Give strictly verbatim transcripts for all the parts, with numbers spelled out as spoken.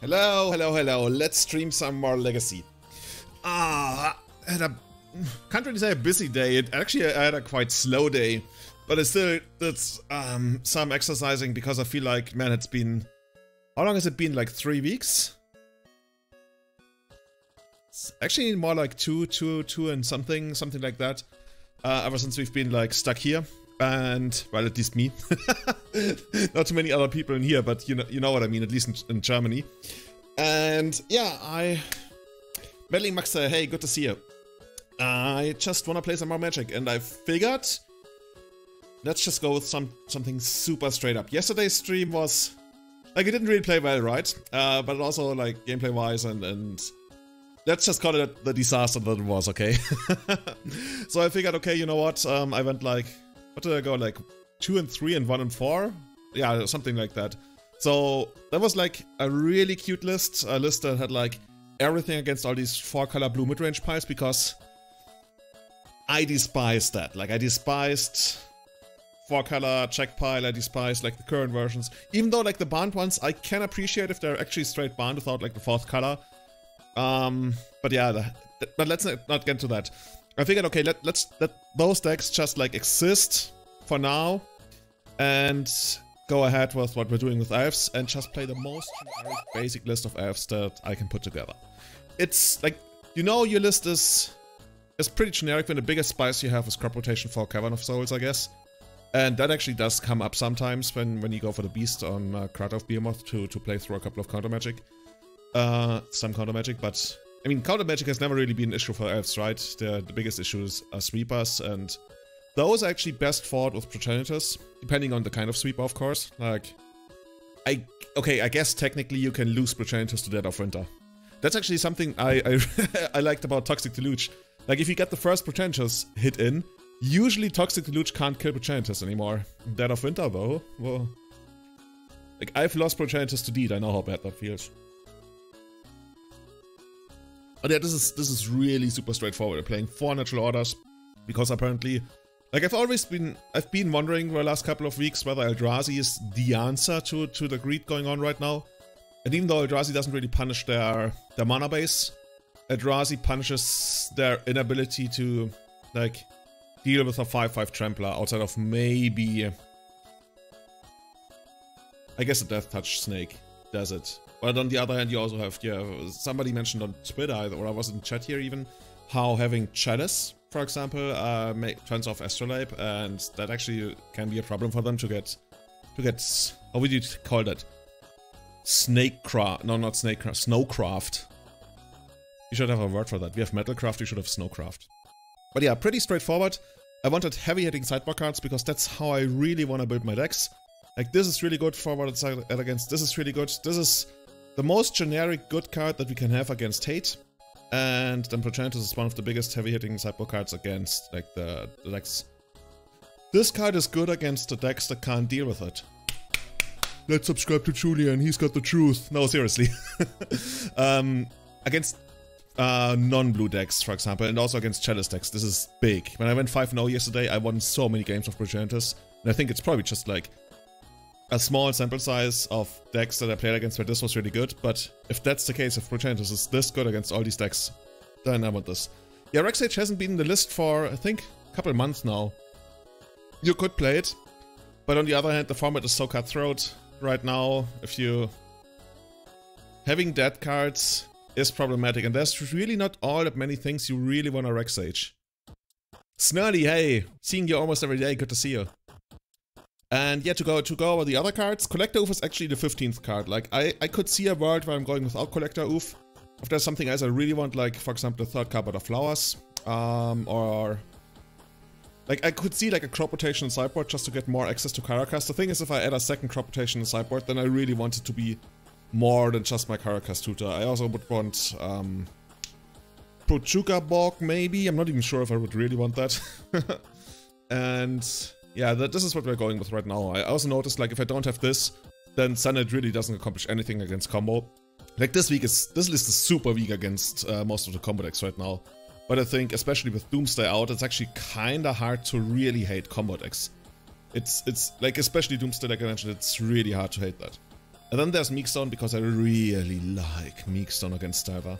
Hello, hello, hello. Let's stream some more Legacy. Ah, I had a... Can't really say a busy day. It, actually, I had a quite slow day. But it's still... It's um, some exercising because I feel like, man, it's been... How long has it been? Like three weeks? It's actually more like two, two, two and something. Something like that. Uh, ever since we've been, like, stuck here. And, well, at least me. Not too many other people in here, but you know, you know what I mean, at least in, in Germany. And, yeah, I... MedleyMuxer, hey, good to see you. I just want to play some more Magic, and I figured... Let's just go with some something super straight up. Yesterday's stream was... Like, it didn't really play well, right? Uh, but also, like, gameplay-wise and... and let's just call it the disaster that it was, okay? So I figured, okay, you know what? Um, I went, like... What did I go, like two and three and one and four? Yeah, something like that. So that was like a really cute list, a list that had like everything against all these four color blue midrange piles, because I despised that. Like, I despised four color check pile, I despised like the current versions. Even though like the banned ones, I can appreciate if they're actually straight banned without like the fourth color. Um, but yeah, the, the, but let's not get into that. I figured, okay, let, let's let those decks just like exist for now and go ahead with what we're doing with elves and just play the most generic basic list of elves that I can put together. It's like, you know, your list is is pretty generic when the biggest spice you have is crop rotation for Cavern of Souls, I guess. And that actually does come up sometimes when, when you go for the beast on uh, Kratov Behemoth to, to play through a couple of counter magic. Uh, some counter magic, but... I mean, counter magic has never really been an issue for elves, right? The, the biggest issues are sweepers, and those are actually best fought with progenitors, depending on the kind of sweeper, of course. Like, I okay, I guess technically you can lose progenitors to Dead of Winter. That's actually something I I, I liked about Toxic Deluge. Like, if you get the first progenitors hit in, usually Toxic Deluge can't kill progenitors anymore. Dead of Winter, though, well, like I've lost progenitors to Deed. I know how bad that feels. But yeah, this is this is really super straightforward. I'm playing four natural orders because apparently, like I've always been, I've been wondering for the last couple of weeks whether Eldrazi is the answer to to the greed going on right now. And even though Eldrazi doesn't really punish their their mana base, Eldrazi punishes their inability to like deal with a five five Trampler outside of maybe, I guess, a Death Touch Snake does it. But on the other hand, you also have, yeah, somebody mentioned on Twitter, or I was in chat here even, how having Chalice, for example, uh, make, turns off Astrolabe, and that actually can be a problem for them to get, to get, how would you call that? Snakecraft, no, not Snakecraft, Snowcraft. You should have a word for that. We have Metalcraft, you should have Snowcraft. But yeah, pretty straightforward. I wanted heavy hitting sideboard cards because that's how I really want to build my decks. Like, this is really good for what it's against, this is really good, this is... The most generic good card that we can have against hate, and then Progenitus is one of the biggest heavy-hitting sideboard cards against like the, the decks. This card is good against the decks that can't deal with it. Let's subscribe to Julian, he's got the truth. No, seriously. um, against uh, non-blue decks, for example, and also against Chalice decks, this is big. When I went five and oh yesterday, I won so many games of Progenitus, and I think it's probably just like... a small sample size of decks that I played against where this was really good, but if that's the case, if Progenitus is this good against all these decks, then I want this. Yeah, Rexage hasn't been in the list for, I think, a couple months now. You could play it, but on the other hand, the format is so cutthroat right now. If you... Having dead cards is problematic, and there's really not all that many things you really want to Rexage. Snurly, hey! Seeing you almost every day, good to see you. And yeah, to go to go over the other cards, Collector Oof is actually the fifteenth card. Like, I, I could see a world where I'm going without Collector Oof. If there's something else I really want, like, for example, the third cupboard of flowers. Um, or... Like, I could see, like, a crop rotation sideboard just to get more access to Caracas. The thing is, if I add a second crop rotation sideboard, then I really want it to be more than just my Caracas tutor. I also would want, um... Prochuca Borg, maybe? I'm not even sure if I would really want that. And... Yeah, that, this is what we're going with right now. I also noticed, like, if I don't have this, then Senate really doesn't accomplish anything against combo. Like, this week is this list is super weak against uh, most of the combo decks right now. But I think, especially with Doomsday out, it's actually kinda hard to really hate combo decks. It's, it's like, especially Doomsday, like I mentioned, it's really hard to hate that. And then there's Meekstone, because I really like Meekstone against Tyvar.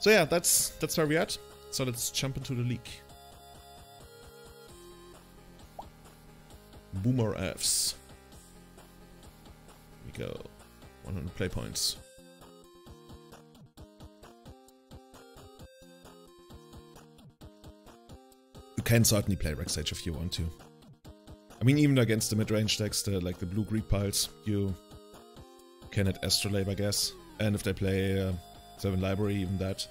So yeah, that's that's where we're at. So let's jump into the league. Boomer Fs. Here we go. one hundred play points. You can certainly play Rex Age if you want to. I mean, even against the mid-range decks, the, like the blue greed piles, you can hit Astrolabe, I guess. And if they play uh, seven Library, even that.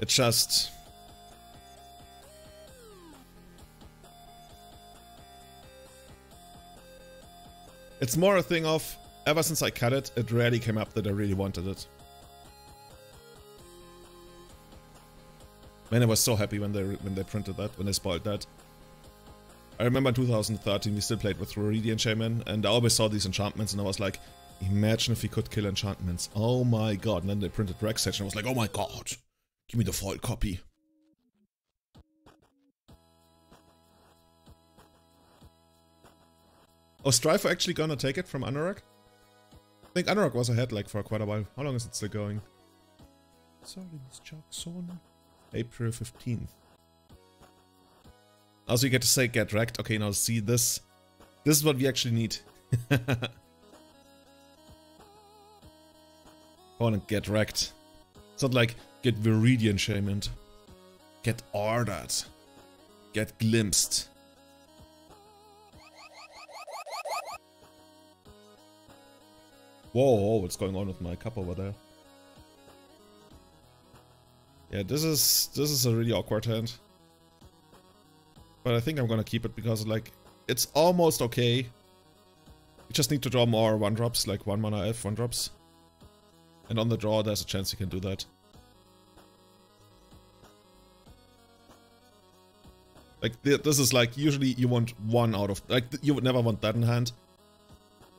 It's just... It's more a thing of, ever since I cut it, it rarely came up that I really wanted it. Man, I was so happy when they when they printed that, when they spoiled that. I remember in two thousand thirteen we still played with Ruridian Shaman, and I always saw these enchantments and I was like, imagine if we could kill enchantments, oh my god. And then they printed Rex Edge and I was like, oh my god, give me the foil copy. Was Strifer actually gonna take it from Anorak? I think Anorak was ahead like for quite a while. How long is it still going? Sorry, Miss Jackson. April fifteenth. Also, you get to say get wrecked. Okay, now see this. This is what we actually need. I wanna get wrecked. It's not like get Viridian Shaman. Get ordered. Get glimpsed. Whoa, whoa, what's going on with my cup over there? Yeah, this is this is a really awkward hand. But I think I'm gonna keep it because, like, it's almost okay. You just need to draw more one-drops, like one mana elf one-drops. And on the draw, there's a chance you can do that. Like, this is like, usually you want one out of... Like, you would never want that in hand.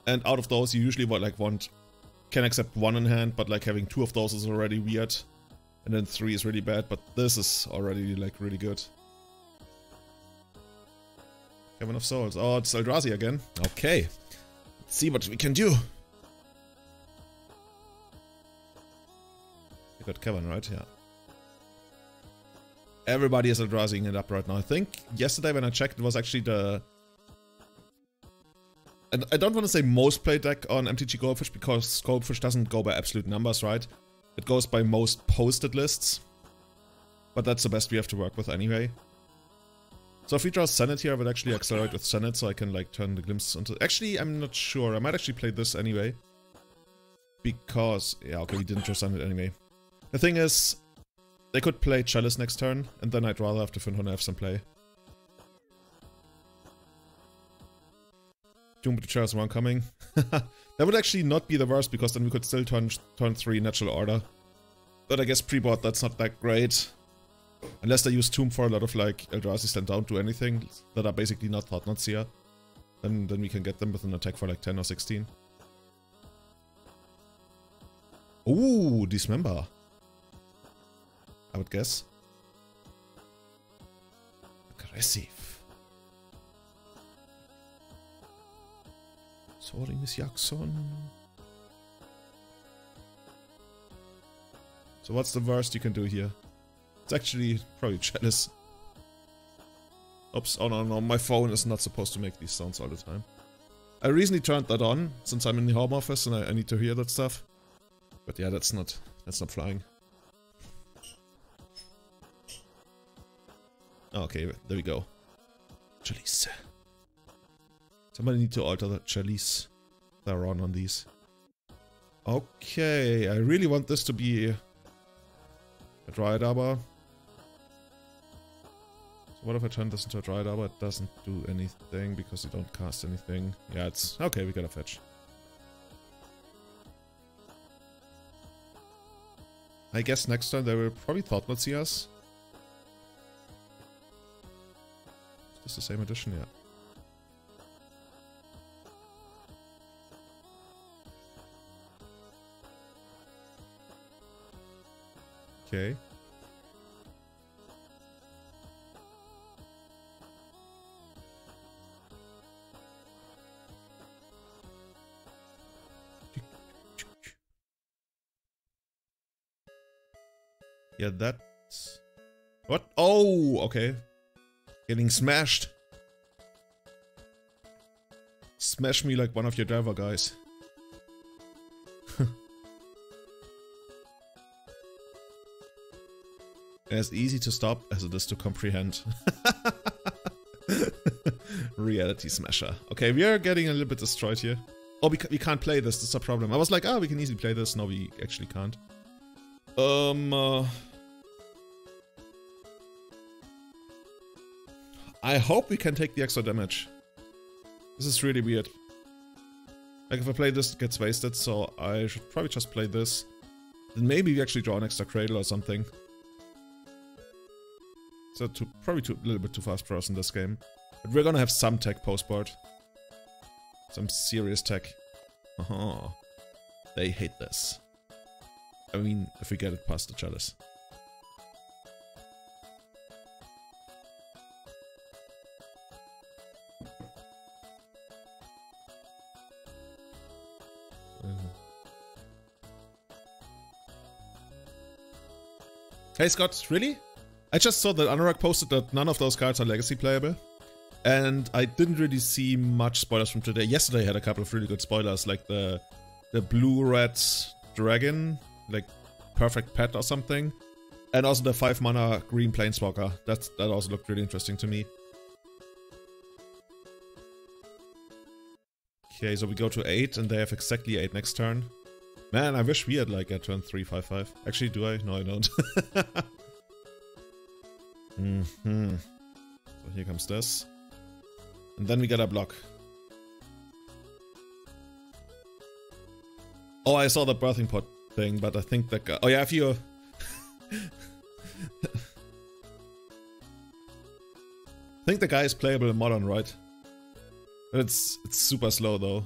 And out of those, you usually want, like, want, can accept one in hand, but like having two of those is already weird. And then three is really bad, but this is already like really good. Kevin of Souls. Oh, it's Eldrazi again. Okay. Let's see what we can do. You got Kevin, right? Yeah. Everybody is Eldrazi-ing it up right now. I think yesterday when I checked, it was actually the... And I don't want to say most played deck on M T G Goldfish, because Goldfish doesn't go by absolute numbers, right? It goes by most posted lists. But that's the best we have to work with anyway. So if we draw Senate here, I would actually accelerate with Senate, so I can like turn the Glimpse into... Actually, I'm not sure. I might actually play this anyway. Because... Yeah, okay, we didn't draw Senate anyway. The thing is, they could play Chalice next turn, and then I'd rather have to Finhorn F's and play. Doom with the Chalice one coming. That would actually not be the worst, because then we could still turn turn three Natural Order. But I guess pre-board that's not that great. Unless they use Tomb for a lot of like Eldrazi stand down to anything that are basically not Thought Knots here. Then then we can get them with an attack for like ten or sixteen. Ooh, Dismember. I would guess. Aggressive. Sorry, Miss Jackson. So what's the worst you can do here? It's actually probably Chalice. Oops, oh no, no, my phone is not supposed to make these sounds all the time. I recently turned that on, since I'm in the home office and I, I need to hear that stuff. But yeah, that's not, that's not flying. Okay, there we go. Chalice. Somebody need to alter the Chalice Theron on these. Okay, I really want this to be a Dryadaba. So what if I turn this into a Dryadaba? It doesn't do anything because you don't cast anything. Yeah, it's... Okay, we got a fetch. I guess next time they will probably Thought Not See us. Is this the same edition? Yeah. Okay. Yeah, that's... What? Oh, okay. Getting smashed. Smash me like one of your driver guys. As easy to stop as it is to comprehend. Reality smasher. Okay, we are getting a little bit destroyed here. Oh, we, we can't play this. This is a problem. I was like, oh, we can easily play this. No, we actually can't. Um... Uh... I hope we can take the extra damage. This is really weird. Like, if I play this, it gets wasted, so I should probably just play this. Then maybe we actually draw an extra cradle or something. So too, probably too, a little bit too fast for us in this game. But we're gonna have some tech postboard. Some serious tech. Uh-huh. They hate this. I mean, if we get it past the chalice. Hey Scott, really? I just saw that Anurag posted that none of those cards are Legacy playable. And I didn't really see much spoilers from today. Yesterday I had a couple of really good spoilers, like the the blue-red dragon, like perfect pet or something. And also the five mana green planeswalker. That's, that also looked really interesting to me. Okay, so we go to eight, and they have exactly eight next turn. Man, I wish we had like a turn three five five. Actually, do I? No, I don't. mm-hmm. So here comes this, and then we get a block. Oh, I saw the birthing pot thing, but I think that guy. Oh yeah, if you. I think the guy is playable in Modern, right? But it's it's super slow though.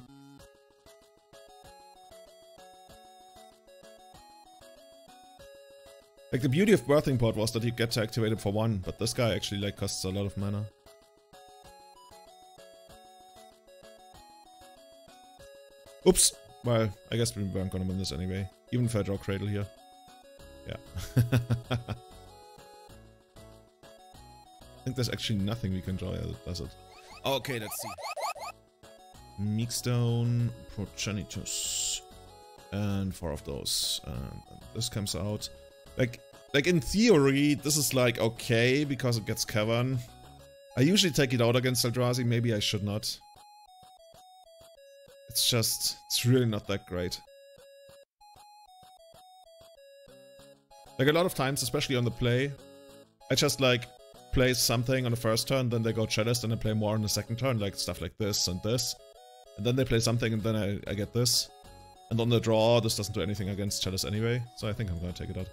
Like, the beauty of Birthing Pod was that you get to activate it for one, but this guy actually, like, costs a lot of mana. Oops! Well, I guess we weren't gonna win this anyway. Even if I draw Cradle here. Yeah. I think there's actually nothing we can draw that does it. Okay, let's see. Meekstone, Progenitus. And four of those. And this comes out. Like, like in theory, this is like okay, because it gets Cavern. I usually take it out against Eldrazi, maybe I should not. It's just, it's really not that great. Like, a lot of times, especially on the play, I just like, play something on the first turn, then they go Chalice, and I play more on the second turn, like stuff like this and this. And then they play something, and then I, I get this. And on the draw, this doesn't do anything against Chalice anyway, so I think I'm gonna take it out.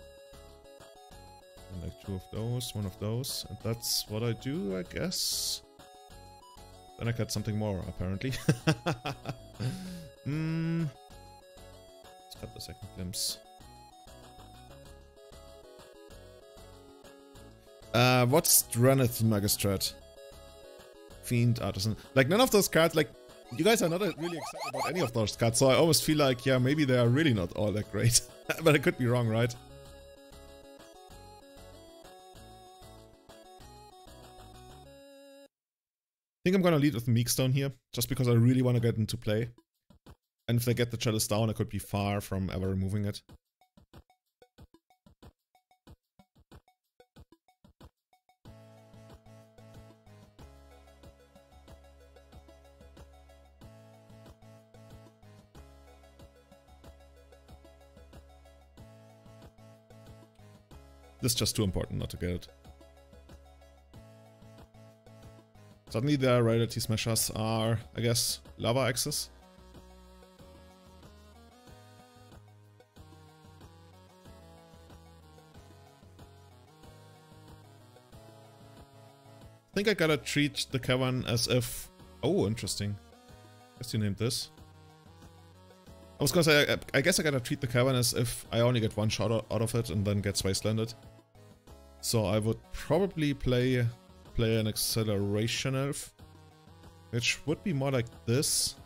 Like two of those, one of those, and that's what I do, I guess. Then I got something more, apparently. mm. Let's cut the second glimpse. Uh, what's Dranith Magistrate? Fiend Artisan. Like, none of those cards, like, you guys are not really excited about any of those cards, so I almost feel like, yeah, maybe they are really not all that great. But I could be wrong, right? I think I'm gonna lead with Meekstone here, just because I really want to get into play. And if they get the Chalice down, I could be far from ever removing it. This is just too important not to get it. Suddenly their reality smashers are, I guess, lava axes. I think I gotta treat the cavern as if... Oh, interesting. Guess you named this. I was gonna say, I, I guess I gotta treat the cavern as if I only get one shot out of it and then gets wastelanded. So I would probably play... play an acceleration elf, which would be more like this.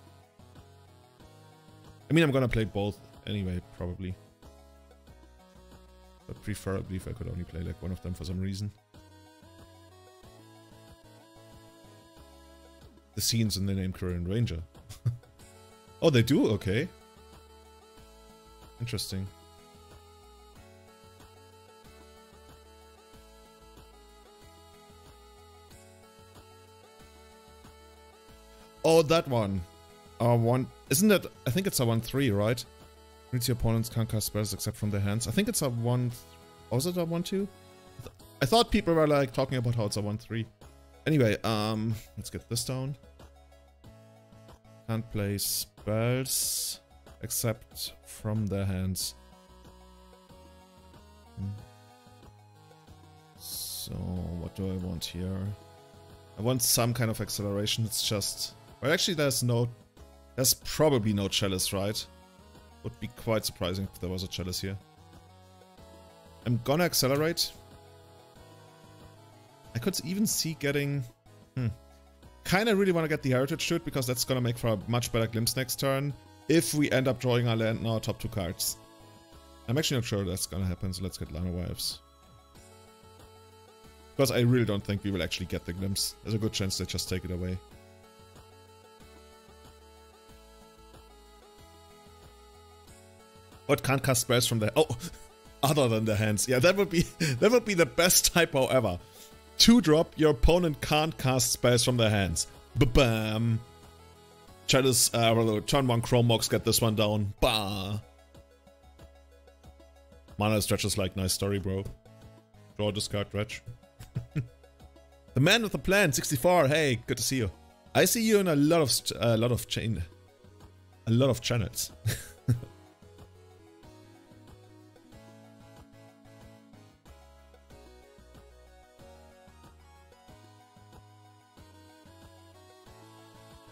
I mean, I'm gonna play both anyway, probably. But preferably if I could only play like one of them for some reason. The scenes in the name Korean Ranger. Oh, they do? Okay. Interesting. Oh, that one. R one. Isn't that... I think it's a one three, right? Reads your opponents, can't cast spells except from their hands. I think it's a one... Oh, is it a one two? I, th I thought people were, like, talking about how it's a one three. Anyway, um... let's get this down. Can't play spells except from their hands. So, what do I want here? I want some kind of acceleration, it's just... Well, actually, there's no... There's probably no chalice, right? Would be quite surprising if there was a chalice here. I'm gonna accelerate. I could even see getting... Hmm. Kinda really wanna get the heritage to it, because that's gonna make for a much better glimpse next turn. If we end up drawing our land and our top two cards. I'm actually not sure that's gonna happen, so let's get Lana Wives. Because I really don't think we will actually get the glimpse. There's a good chance they just take it away. What can't cast spells from the... Oh! Other than the hands. Yeah, that would be that would be the best typo ever. Two drop, your opponent can't cast spells from their hands. Ba-bam! Chalice, uh, well, turn one Chromox, get this one down. Bah! Mana stretches like, nice story, bro. Draw, discard, dredge. The man with the plan, sixty-four. Hey, good to see you. I see you in a lot of a lot of chain, a lot of channels.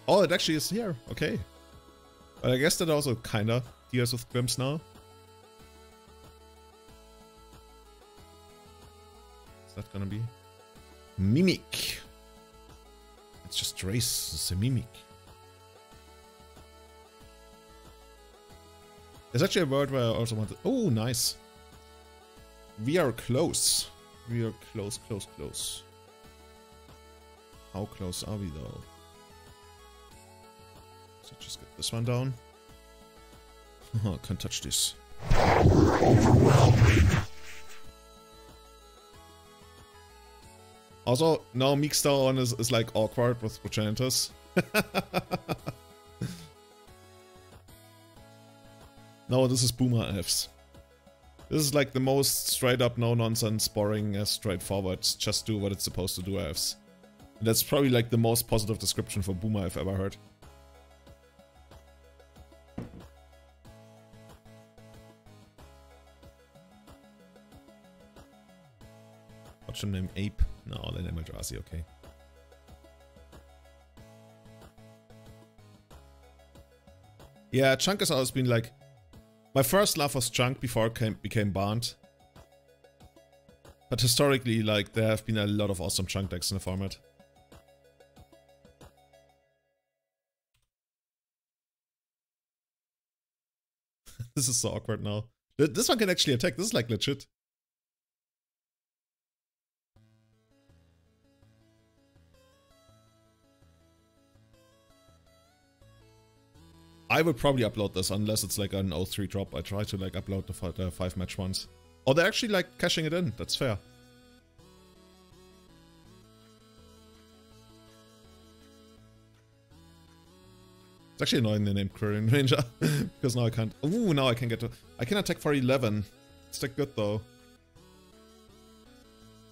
Oh, it actually is here. Okay. But I guess that also kinda deals with glimpse now. Is that gonna be? Mimic. It's just race. It's a mimic. There's actually a word where I also want to... Oh, nice. We are close. We are close, close, close. How close are we, though? So just get this one down. Oh, I can't touch this. Power overwhelming. Also, now Meekstar is, is like awkward with Progenitus. No, this is Boomer Elves. This is like the most straight up, no nonsense, boring, uh, straightforward, just do what it's supposed to do Elves. And that's probably like the most positive description for Boomer I've ever heard. Name Ape. No, they name Eldrazi, okay. Yeah, Chunk has always been like... My first love was Chunk before it came, became Banned. But historically, like, there have been a lot of awesome Chunk decks in the format. This is so awkward now. This one can actually attack, this is like legit. I will probably upload this, unless it's like an oh three drop. I try to like upload the five, uh, five match ones. Oh, they're actually like cashing it in. That's fair. It's actually annoying they named Korean Ranger. Because now I can't... Ooh, now I can get to... I can attack for eleven. It's still good though.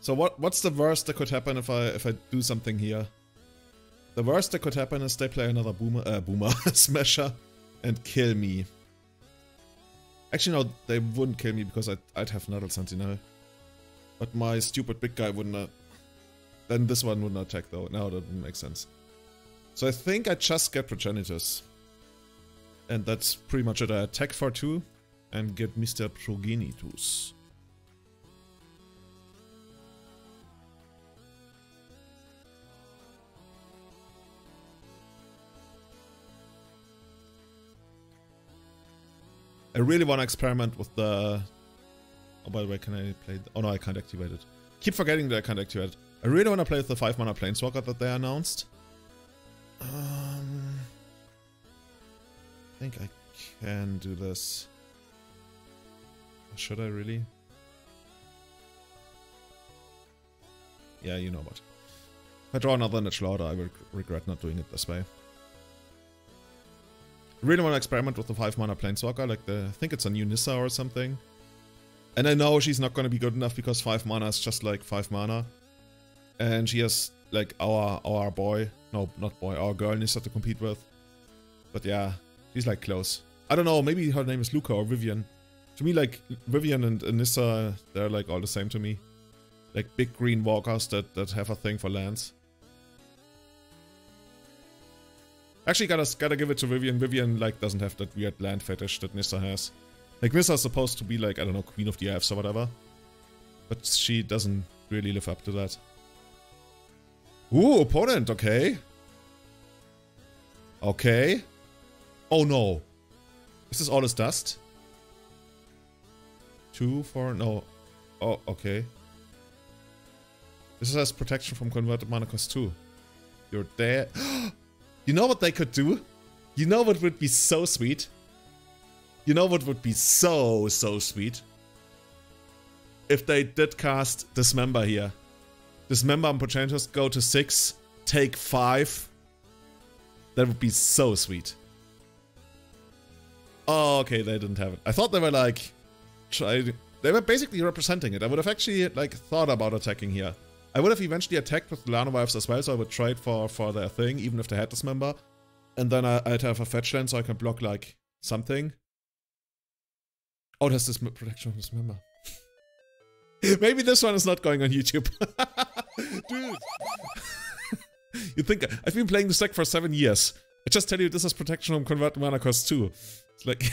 So what? what's the worst that could happen if I if I do something here? The worst that could happen is they play another Boomer... Uh, Boomer Smasher. And kill me. Actually, no, they wouldn't kill me because I'd, I'd have Nettle Sentinel. But my stupid big guy wouldn't... Uh, then this one wouldn't attack, though. No, that wouldn't make sense. So I think I just get Progenitus. And that's pretty much it. I attack for two and get Mister Progenitus. I really want to experiment with the Oh, by the way, can I play... Oh, no, I can't activate it. Keep forgetting that I can't activate it. I really want to play with the five mana Planeswalker that they announced. Um, I think I can do this. Should I really? Yeah, you know what. If I draw another Natural Order, I will regret not doing it this way. Really want to experiment with the five mana Planeswalker, like the, I think it's a new Nissa or something. And I know she's not going to be good enough because five mana is just like five mana. And she has like our our boy, no, not boy, our girl Nissa to compete with. But yeah, she's like close. I don't know, maybe her name is Luca or Vivian. To me, like, Vivian and Nissa, they're like all the same to me. Like big green walkers that, that have a thing for lands. Actually, gotta, gotta give it to Vivian. Vivian, like, doesn't have that weird land fetish that Nissa has. Like, Nissa is supposed to be, like, I don't know, Queen of the Elves or whatever. But she doesn't really live up to that. Ooh, opponent, okay. Okay. Oh, no. Is this all his dust? Two, four, no. Oh, okay. This has protection from converted mana cost two. You're dead. You know what they could do? You know what would be so sweet? You know what would be so, so sweet? If they did cast Dismember here. Dismember and Portentous go to six, take five. That would be so sweet. Oh, okay, they didn't have it. I thought they were like... Tried. They were basically representing it. I would have actually like thought about attacking here. I would have eventually attacked with the Lana Wives as well, so I would trade for, for their thing, even if they had Dismember. And then I, I'd have a fetch land, so I can block, like, something. Oh, there's this protection from Dismember. Maybe this one is not going on YouTube. Dude! You think, I've been playing this deck for seven years. I just tell you, this is protection from converted mana cost two. It's like...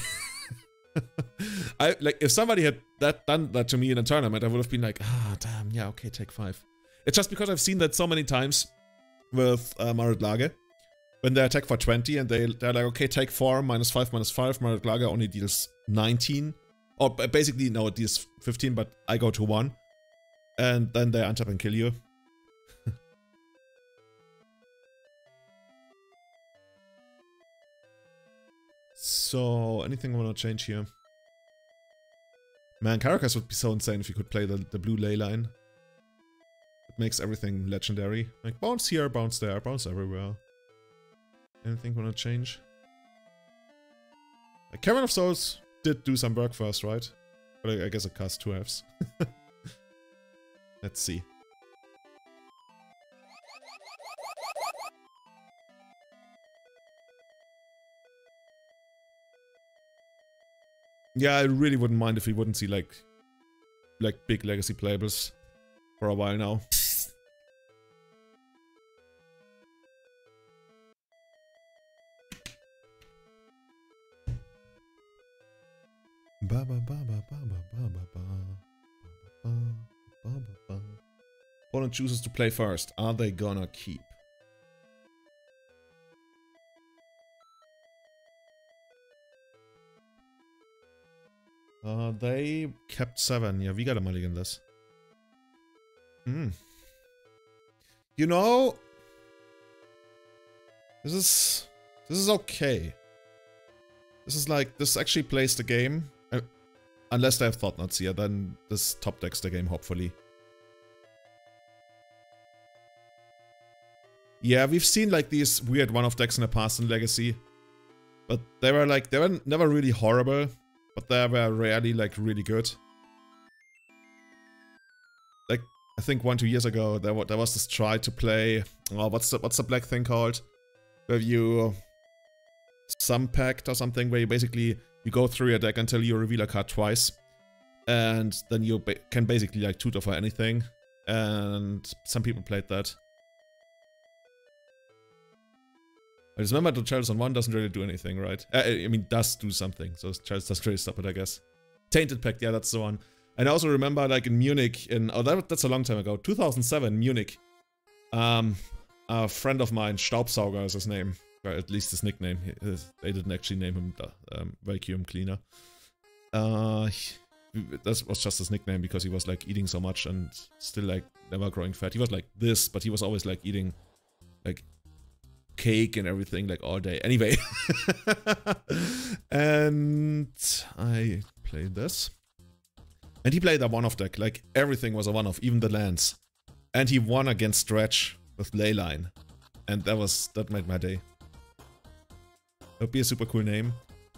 I like if somebody had that done that to me in a tournament, I would have been like, ah, damn, yeah, okay, take five. It's just because I've seen that so many times with uh, Marit Lage, when they attack for twenty and they they're like, okay, take four, minus five, minus five. Marit Lage only deals nineteen, or basically no, it deals fifteen, but I go to one, and then they untap and kill you. So, anything I want to change here? Man, Caracas would be so insane if you could play the, the blue ley line. It makes everything legendary. Like, bounce here, bounce there, bounce everywhere. Anything I want to change? Like, Cavern of Souls did do some work first, right? But I, I guess it cast two Fs. Let's see. Yeah, I really wouldn't mind if we wouldn't see like, like big Legacy playables for a while now. Opponent chooses to play first. Are they gonna keep? Uh, they kept seven. Yeah, we got a mulligan this. Hmm. You know... This is... This is okay. This is like... This actually plays the game. Uh, unless they have Thought Nuts here, then this top decks the game, hopefully. Yeah, we've seen like these weird one-off decks in the past in Legacy. But they were like... They were never really horrible. But they were rarely, like, really good. Like, I think one, two years ago, there, there was this try to play... Oh, what's the, what's the black thing called? Where you... Sum Pact or something, where you basically... You go through your deck until you reveal a card twice. And then you ba can basically, like, tutor for anything. And some people played that. I just remember the Chalice on one doesn't really do anything, right? Uh, I mean, does do something, so Chalice doesn't really stop it, I guess. Tainted Pact, yeah, that's the one. And I also remember, like, in Munich, in... Oh, that, that's a long time ago. two thousand seven, Munich. Um, a friend of mine, Staubsauger is his name. Or at least his nickname. He, his, they didn't actually name him the um, Vacuum Cleaner. Uh, that was just his nickname because he was like eating so much and still like never growing fat. He was like this, but he was always like eating like cake and everything like all day. Anyway, and I played this, and he played a one-off deck. Like everything was a one-off, even the lands, and he won against Stretch with Leyline, and that was that made my day. That'd be a super cool name.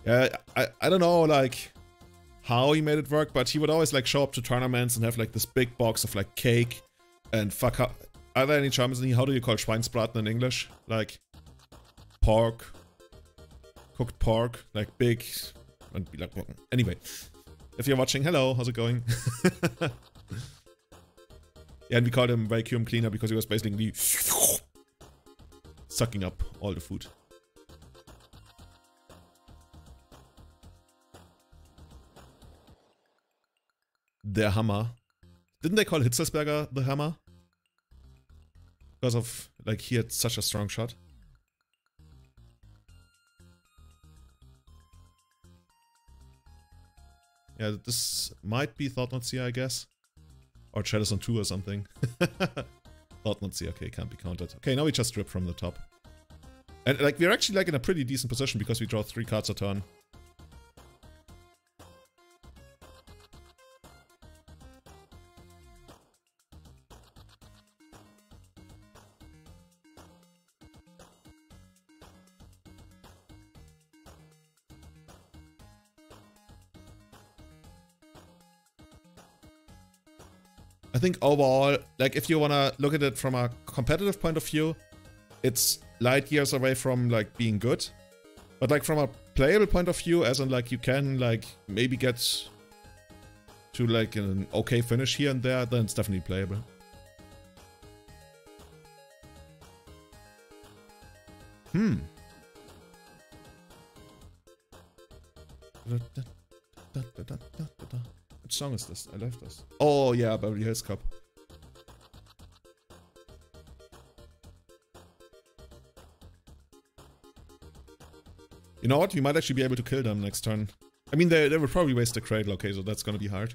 Yeah, I I don't know like how he made it work, but he would always like show up to tournaments and have like this big box of like cake and fuck up. Are there any Germans in here? How do you call Schweinsbraten in English? Like pork, cooked pork, like big, and be like anyway. If you're watching, hello, how's it going? Yeah, and we called him vacuum cleaner because he was basically sucking up all the food. The hammer. Didn't they call Hitzlsperger the hammer? Because of, like, he had such a strong shot. Yeah, this might be Thought Not See, I guess. Or Chalice on two or something. Thought Not See, okay, can't be counted. Okay, now we just drip from the top. And, like, we're actually, like, in a pretty decent position because we draw three cards a turn. I think overall, like if you wanna look at it from a competitive point of view, it's light years away from like being good. But like from a playable point of view, as in like you can like maybe get to like an okay finish here and there, then it's definitely playable. Hmm. Which song is this? I love this. Oh yeah, Beverly Hills Cop. You know what? We might actually be able to kill them next turn. I mean, they, they will probably waste the Cradle, okay, so that's gonna be hard.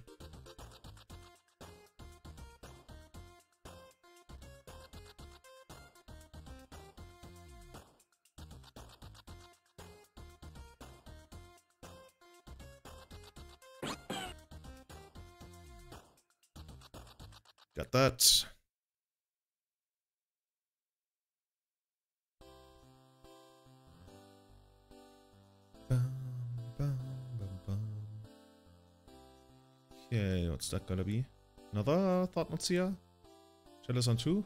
That. Bum, bum, bum, bum. Okay, what's that gonna be? Another Thought Not Seer? Chalice on two?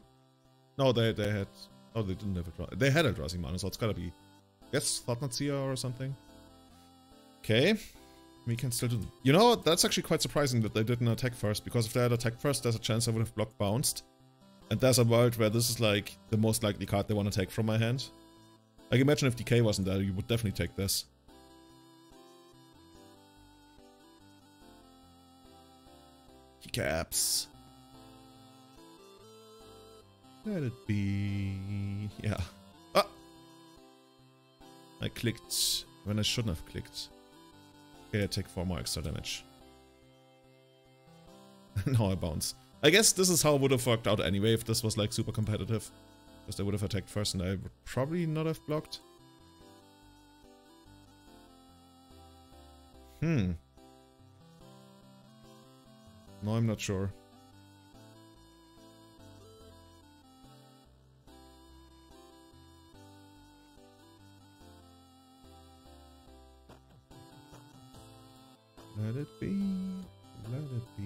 No, they they had. Oh, they didn't have a. They had a Eldrazi mana, so it's gotta be. Yes, Thought Not Seer or something. Okay. We can still do. You know, that's actually quite surprising that they didn't attack first, because if they had attacked first, there's a chance I would have blocked bounced. And there's a world where this is like the most likely card they want to take from my hand. Like imagine if Decay wasn't there, you would definitely take this. Keycaps. Let it be. Yeah. Ah! I clicked when I shouldn't have clicked. Okay, I take four more extra damage. Now I bounce. I guess this is how it would have worked out anyway if this was like super competitive. Because they would have attacked first and I would probably not have blocked. Hmm. No, I'm not sure. Let it be, let it be, let it be.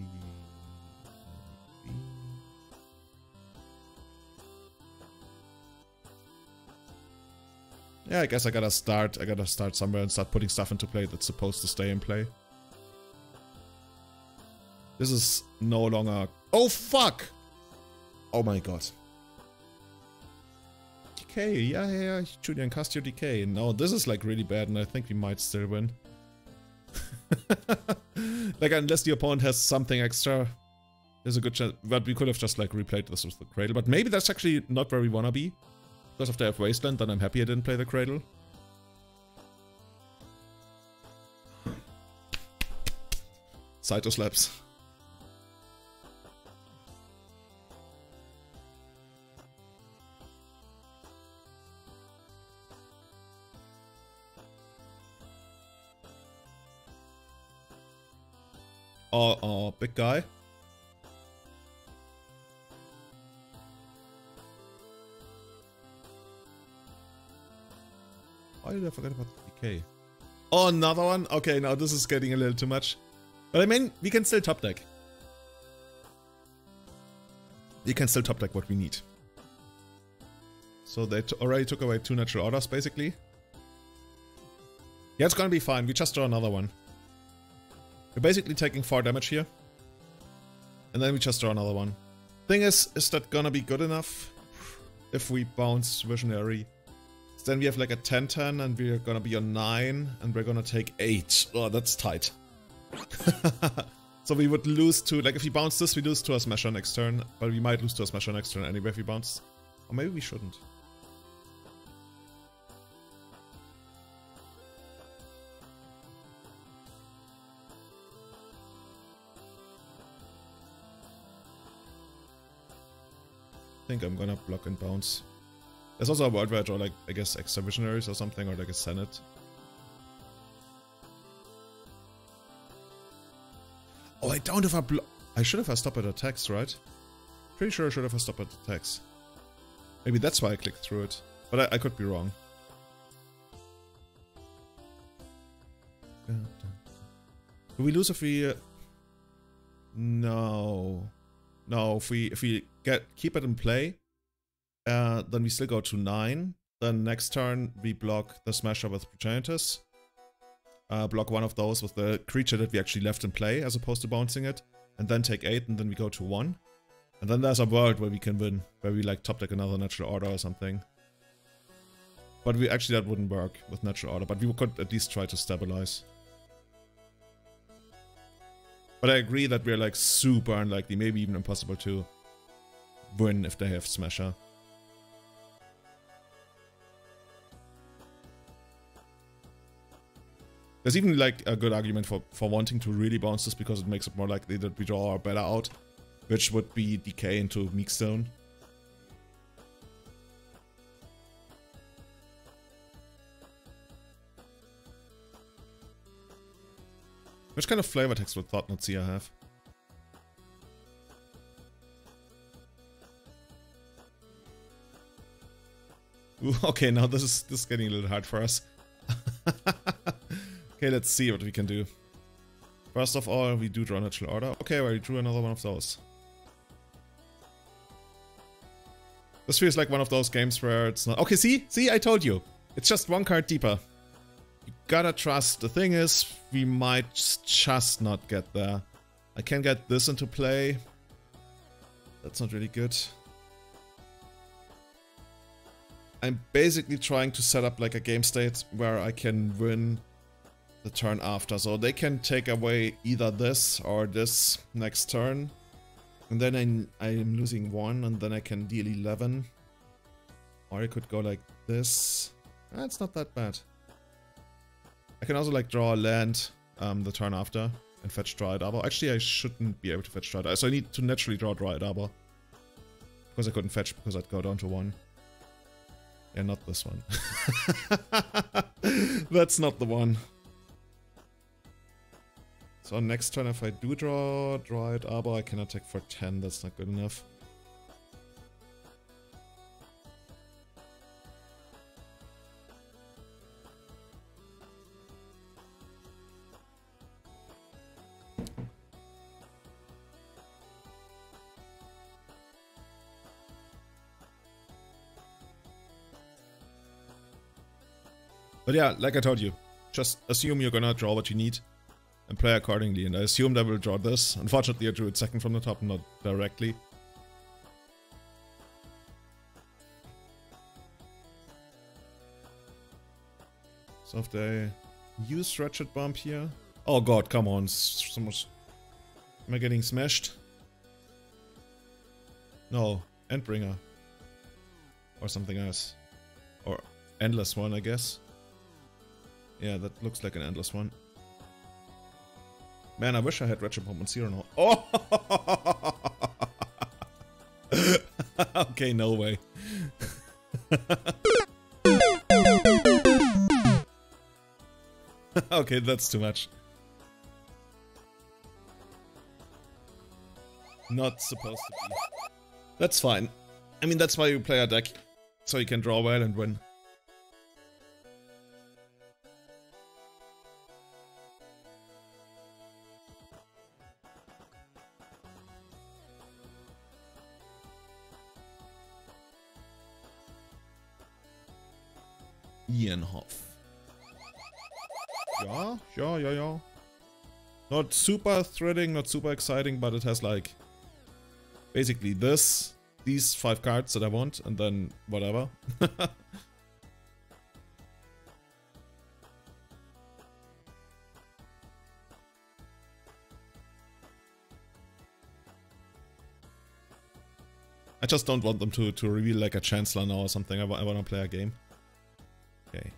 Yeah, I guess I gotta start, I gotta start somewhere and start putting stuff into play that's supposed to stay in play. This is no longer... Oh fuck! Oh my god. Decay, yeah, yeah, yeah, Julian, cast your Decay. No, this is like really bad and I think we might still win. Like unless the opponent has something extra, there's a good chance. But we could have just like replayed this with the Cradle. But maybe that's actually not where we wanna be. Because if they have Wasteland, then I'm happy I didn't play the Cradle. Cytoslaps. Oh, oh, big guy. Why did I forget about the decay? Oh, another one? Okay, now this is getting a little too much. But I mean, we can still top deck. We can still top deck what we need. So they t already took away two natural orders, basically. Yeah, it's gonna be fine. We just draw another one. We're basically taking four damage here. And then we just draw another one. Thing is, is that gonna be good enough? If we bounce Visionary. So then we have like a ten ten and we're gonna be on nine and we're gonna take eight. Oh, that's tight. So we would lose to, like if we bounce this, we lose to a Smasher next turn. But we might lose to a Smasher next turn anyway if we bounce. Or maybe we shouldn't. I think I'm gonna block and bounce. There's also a world where I draw, like, I guess, extra visionaries or something, or like a senate. Oh, I don't have a block. I should have stopped at attacks, right? Pretty sure I should have stopped at attacks. Maybe that's why I clicked through it, but I, I could be wrong. Do we lose if we? Uh... No. No, if we if we get keep it in play, uh, then we still go to nine. Then next turn we block the Smasher with Progenitus. Uh, block one of those with the creature that we actually left in play, as opposed to bouncing it, and then take eight, and then we go to one. And then there's a world where we can win, where we like top deck another natural order or something. But we actually that wouldn't work with natural order, but we could at least try to stabilize. But I agree that we're like super unlikely, maybe even impossible to win if they have Smasher. There's even like a good argument for, for wanting to really bounce this because it makes it more likely that we draw our better out, which would be decay into Meekstone. Which kind of flavor text would Thought Not See I have? Ooh, okay, now this is this is getting a little hard for us. Okay, let's see what we can do. First of all, we do draw natural order. Okay, well, we drew another one of those. This feels like one of those games where it's not... Okay, see? See, I told you. It's just one card deeper. You gotta trust. The thing is, we might just not get there. I can get this into play. That's not really good. I'm basically trying to set up like a game state where I can win the turn after. So they can take away either this or this next turn. And then I am losing one and then I can deal eleven. Or I could go like this. That's not that bad. I can also like draw a land um, the turn after and fetch Dryad Arbor. Actually, I shouldn't be able to fetch Dryad Arbor, so I need to naturally draw Dryad Arbor. Because I couldn't fetch, because I'd go down to one. Yeah, not this one. That's not the one. So next turn, if I do draw Dryad Arbor, I can attack for ten. That's not good enough. But yeah, like I told you, just assume you're gonna draw what you need and play accordingly. And I assumed I will draw this. Unfortunately, I drew it second from the top, not directly. So if they use Ratchet Bump here... Oh god, come on. Someone's... Am I getting smashed? No, Endbringer. Or something else. Or Endless One, I guess. Yeah, that looks like an endless one. Man, I wish I had Ratchet Pump on Cyrano. Oh! Okay, no way. Okay, that's too much. Not supposed to be. That's fine. I mean, that's why you play a deck. So you can draw well and win. Ian Hoff. Yeah, yeah, yeah, yeah. Not super thrilling, not super exciting, but it has like basically this, these five cards that I want, and then whatever. I just don't want them to, to reveal like a Chancellor now or something. I, I want to play a game. Okay.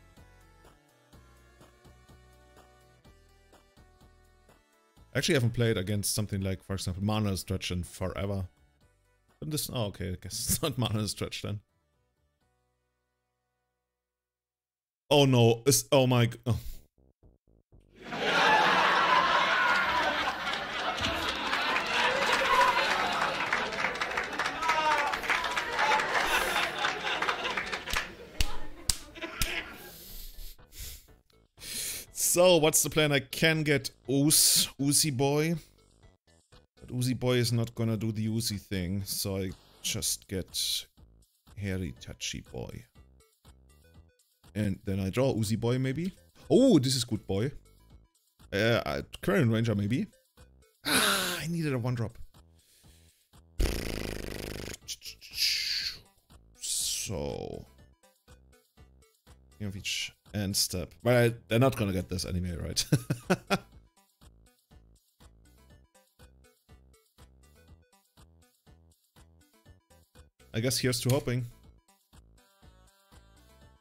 Actually, I haven't played against something like, for example, Mana Stretch in forever. But this, oh, okay, I guess it's not Mana Stretch then. Oh no! It's, oh my! Oh. So, what's the plan? I can get Ooze, Oozy Boy. But Oozy Boy is not gonna do the Oozy thing, so I just get Hairy Touchy Boy. And then I draw Oozy Boy, maybe. Oh, this is good boy. Uh, Aquarium Ranger, maybe. Ah, I needed a one-drop. So... Yovic. And step. Well, they're not gonna get this anyway, right? I guess here's to hoping.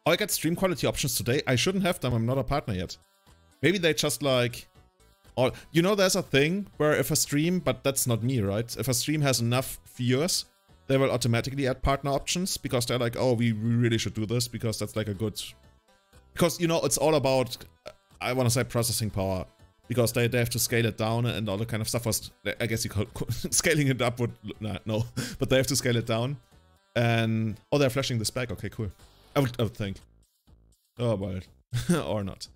Oh, I got stream quality options today. I shouldn't have them. I'm not a partner yet. Maybe they just like... Or, you know, there's a thing where if a stream... But that's not me, right? If a stream has enough viewers, they will automatically add partner options. Because they're like, oh, we, we really should do this. Because that's like a good... Because, you know, it's all about, I want to say, processing power. Because they, they have to scale it down and all the kind of stuff. Was, I guess you could, scaling it up would, nah, no. But they have to scale it down. And, oh, they're flashing this back. Okay, cool. I would, I would think. Oh, well. Or not.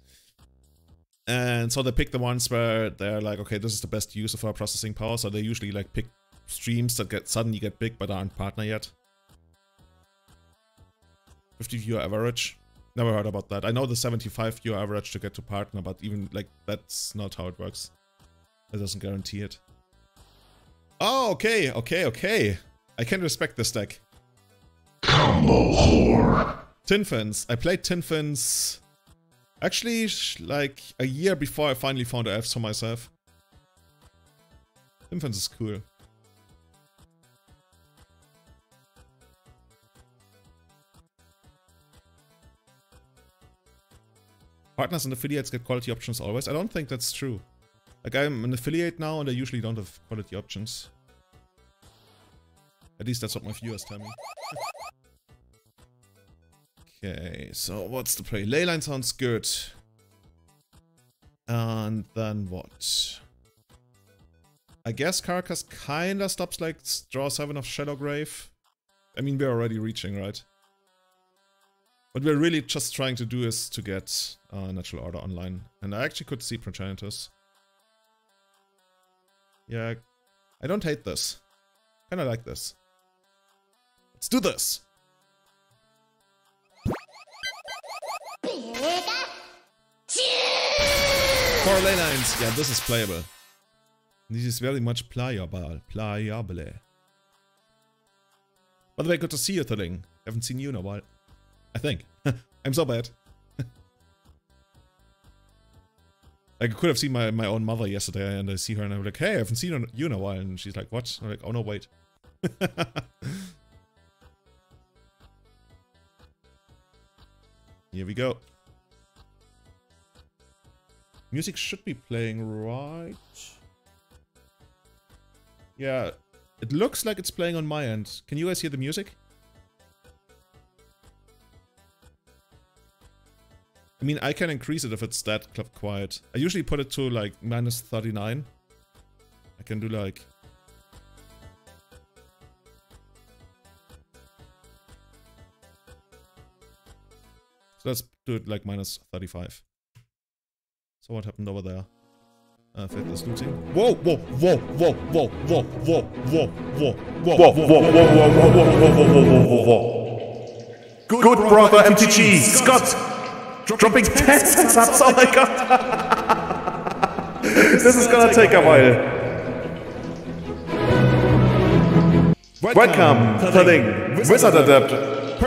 And so they pick the ones where they're like, okay, this is the best use of our processing power. So they usually, like, pick streams that get suddenly get big but aren't partner yet. fifty viewer average. Never heard about that. I know the seventy-five viewer average to get to partner, but even like that's not how it works. It doesn't guarantee it. Oh, okay, okay, okay. I can respect this deck. Combo whore. Tin Fins. I played Tin Fins actually like a year before I finally found elves for myself. Tin Fins is cool. Partners and affiliates get quality options always. I don't think that's true. Like, I'm an affiliate now and I usually don't have quality options. At least that's what my viewers tell me. Okay, so what's the play? Leyline sounds good. And then what? I guess Carcass kinda stops, like, draw seven of Shadowgrave. I mean, we're already reaching, right? What we're really just trying to do is to get uh, Natural Order online. And I actually could see Progenitors. Yeah, I don't hate this. Kinda like this. Let's do this! Four ley lines! Yeah, this is playable. This is very much playable. Playable. By the way, good to see you, Thilling. Haven't seen you in a while. I think. I'm so bad. Like, I could have seen my, my own mother yesterday, and I see her and I'm like, hey, I haven't seen you in a while, and she's like, what? I'm like, oh no, wait. Here we go. Music should be playing right Yeah, it looks like it's playing on my end. Can you guys hear the music? I mean, I can increase it if it's that quiet. I usually put it to like minus thirty-nine. I can do like... So let's do it like minus thirty-five. So what happened over there? Uh, Fed is looting. Whoa, whoa, whoa, whoa, whoa, whoa, whoa, whoa, whoa, whoa, whoa, whoa, whoa, whoa, whoa, whoa, whoa. Good brother M T G, Scott! Dropping ten cents, that's all I got! This is gonna take a while. Welcome, Pudding, Wizard Adept,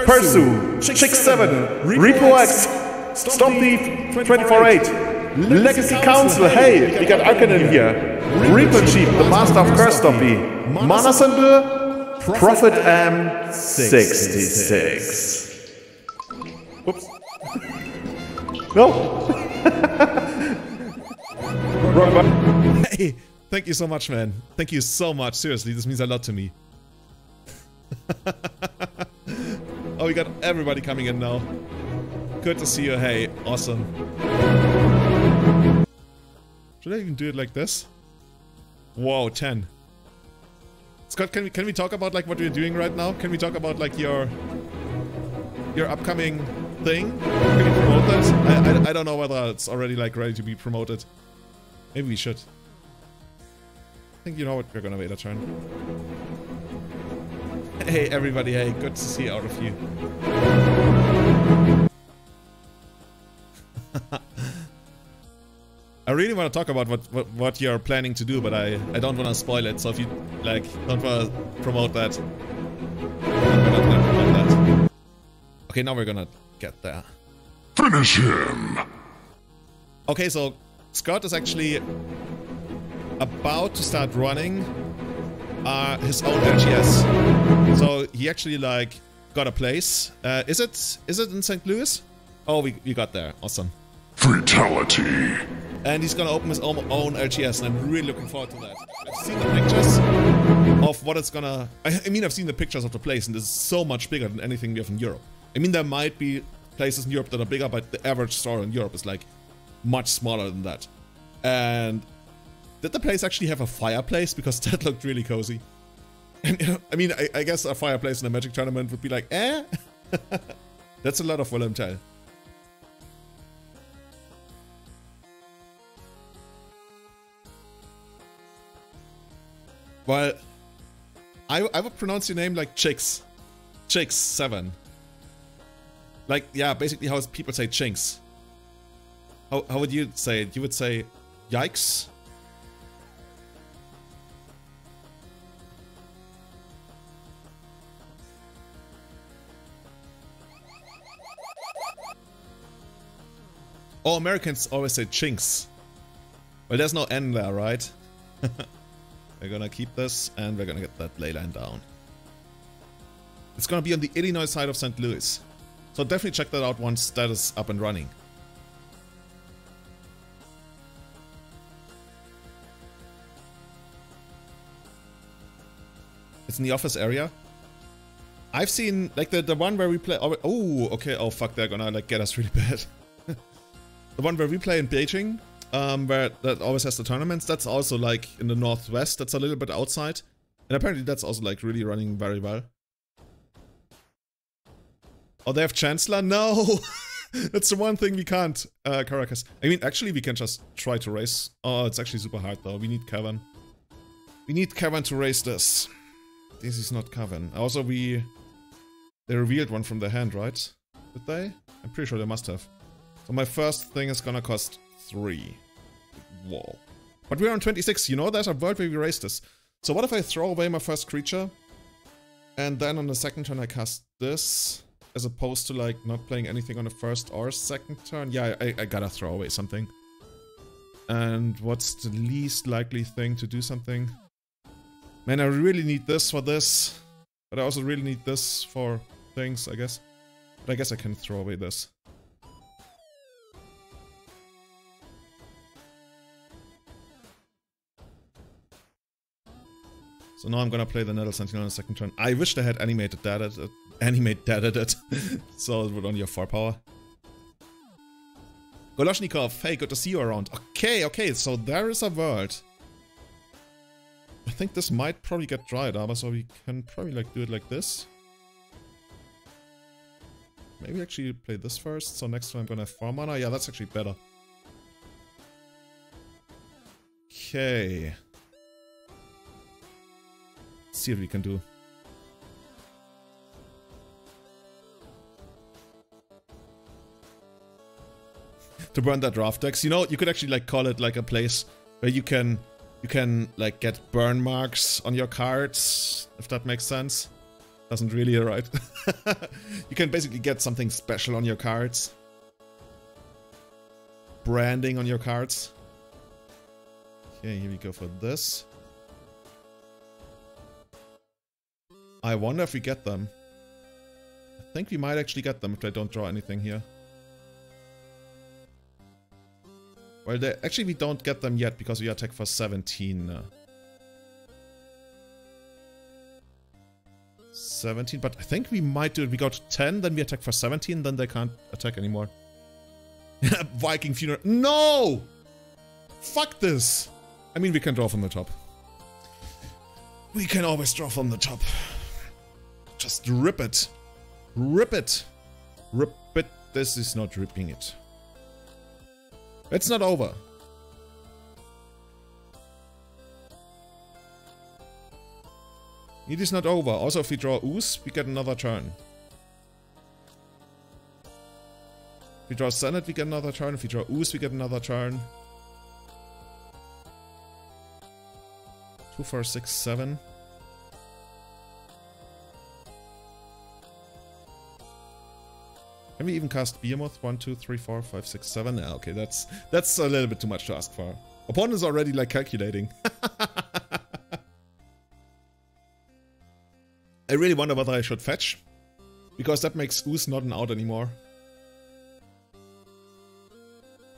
Pursue, Chick seven, Repo X, Storm Thief, twenty-four eight. Legacy Council, hey, we got Arkanen here. Reaper Chief, the Master of Curse Stompy. Mana Symbol, Prophet M sixty-six. Whoops. No! Wrong button. Hey, thank you so much, man. Thank you so much. Seriously, this means a lot to me. Oh, we got everybody coming in now. Good to see you, hey. Awesome. Should I even do it like this? Whoa, ten. Scott, can we can we talk about like what we're doing right now? Can we talk about like your your upcoming thing? Can we promote that? I, I I don't know whether it's already like ready to be promoted. Maybe we should. I think you know what, we're gonna wait a turn. Hey everybody, hey, good to see out of you. I really want to talk about what, what what you're planning to do, but I I don't want to spoil it. So if you like don't want to promote that, promote that. Okay, now we're gonna get there. Finish him. Okay, so Scott is actually about to start running uh, his own L G S. So he actually like got a place. Uh, is it is it in Saint Louis? Oh, we we got there. Awesome. Fatality. And he's gonna open his own, own L G S, and I'm really looking forward to that. I've seen the pictures of what it's gonna... I, I mean, I've seen the pictures of the place, and it's so much bigger than anything we have in Europe. I mean, there might be places in Europe that are bigger, but the average store in Europe is, like, much smaller than that. And did the place actually have a fireplace? Because that looked really cozy. And, I mean, I, I guess a fireplace in a Magic tournament would be like, eh? That's a lot of Willem Tell. Well, I, I would pronounce your name like Chicks. Chicks seven. Like, yeah, basically how people say chinks. How, how would you say it? You would say, yikes? Oh, Americans always say chinks. Well, there's no N there, right? We're gonna keep this, and we're gonna get that ley line down. It's gonna be on the Illinois side of Saint Louis. So definitely check that out once that is up and running. It's in the office area. I've seen, like, the, the one where we play... Oh, okay, oh fuck, they're gonna, like, get us really bad. The one where we play in Beijing. Um, where that always has the tournaments. That's also like in the northwest. That's a little bit outside, and apparently that's also like really running very well. Oh, they have Chancellor? No, that's the one thing we can't. Uh, Caracas. I mean, actually, we can just try to race. Oh, it's actually super hard though. We need Kevin. We need Kevin to race this. This is not Kevin. Also, we they revealed one from their hand, right? Did they? I'm pretty sure they must have. So my first thing is gonna cost three. Whoa. But we're on twenty-six, you know? There's a world where we race this. So what if I throw away my first creature? And then on the second turn I cast this. As opposed to, like, not playing anything on the first or second turn. Yeah, I, I gotta throw away something. And what's the least likely thing to do something? Man, I really need this for this. But I also really need this for things, I guess. But I guess I can throw away this. So now I'm gonna play the Nettle Sentinel on the second turn. I wish they had animated that at it. Animate that at it. So it would only have four power. Goloshnikov, hey, good to see you around. Okay, okay, so there is a world. I think this might probably get dried, Arbor, so we can probably like do it like this. Maybe actually play this first, so next time I'm gonna have four mana. Yeah, that's actually better. Okay. Let's see what we can do. To burn that draft decks. You know, you could actually like call it like a place where you can you can like get burn marks on your cards, if that makes sense. Doesn't really, right? You can basically get something special on your cards. Branding on your cards. Okay, here we go for this. I wonder if we get them. I think we might actually get them if they don't draw anything here. Well, they, actually we don't get them yet because we attack for seventeen now. seventeen, but I think we might do it. We got ten, then we attack for seventeen, then they can't attack anymore. Viking Funeral. No! Fuck this! I mean, we can draw from the top. We can always draw from the top. Just rip it. Rip it. Rip it. This is not ripping it. It's not over. It is not over. Also, if we draw Ooze, we get another turn. If we draw Senate, we get another turn. If we draw Ooze, we get another turn. Two, four, six, seven. Can we even cast Behemoth? One, two, three, four, five, six, seven. Yeah, okay, that's that's a little bit too much to ask for. Opponent is already like calculating. I really wonder whether I should fetch, because that makes Ooze not an out anymore,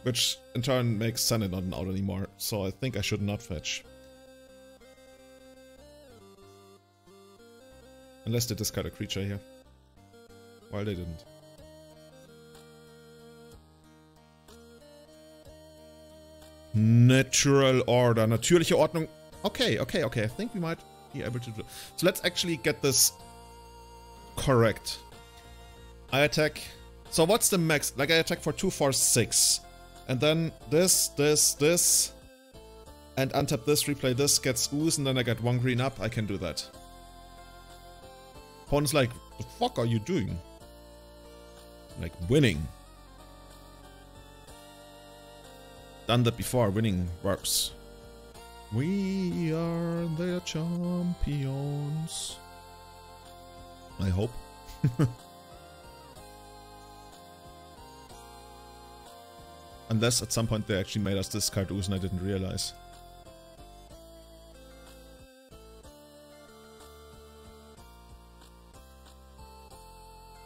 which in turn makes Senate not an out anymore. So I think I should not fetch, unless they discard a creature here. Well, they didn't. Natural Order. Natürliche Ordnung. Okay, okay, okay. I think we might be able to do it. So let's actually get this correct. I attack. So what's the max? Like I attack for two, four, six. And then this, this, this. And untap this, replay this, gets Ooze, and then I get one green up. I can do that. Opponent's like, what the fuck are you doing? Like winning. Done that before, winning works. We are the champions. I hope. Unless at some point they actually made us discard Ooze and I didn't realize.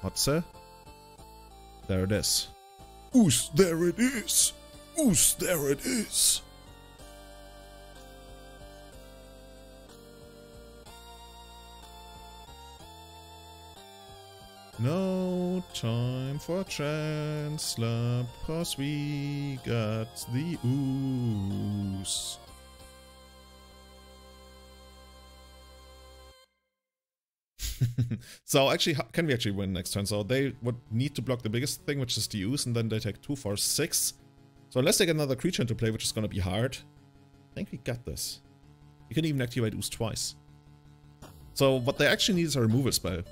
Otze? There it is. Ooze, there it is! Ooze, there it is! No time for chance slap, cause we got the Ooze. So actually, can we actually win next turn? So they would need to block the biggest thing, which is the Ooze, and then they take two, four, six. So let's take another creature into play, which is gonna be hard. I think we got this. You can even activate Ooze twice. So what they actually need is a removal spell.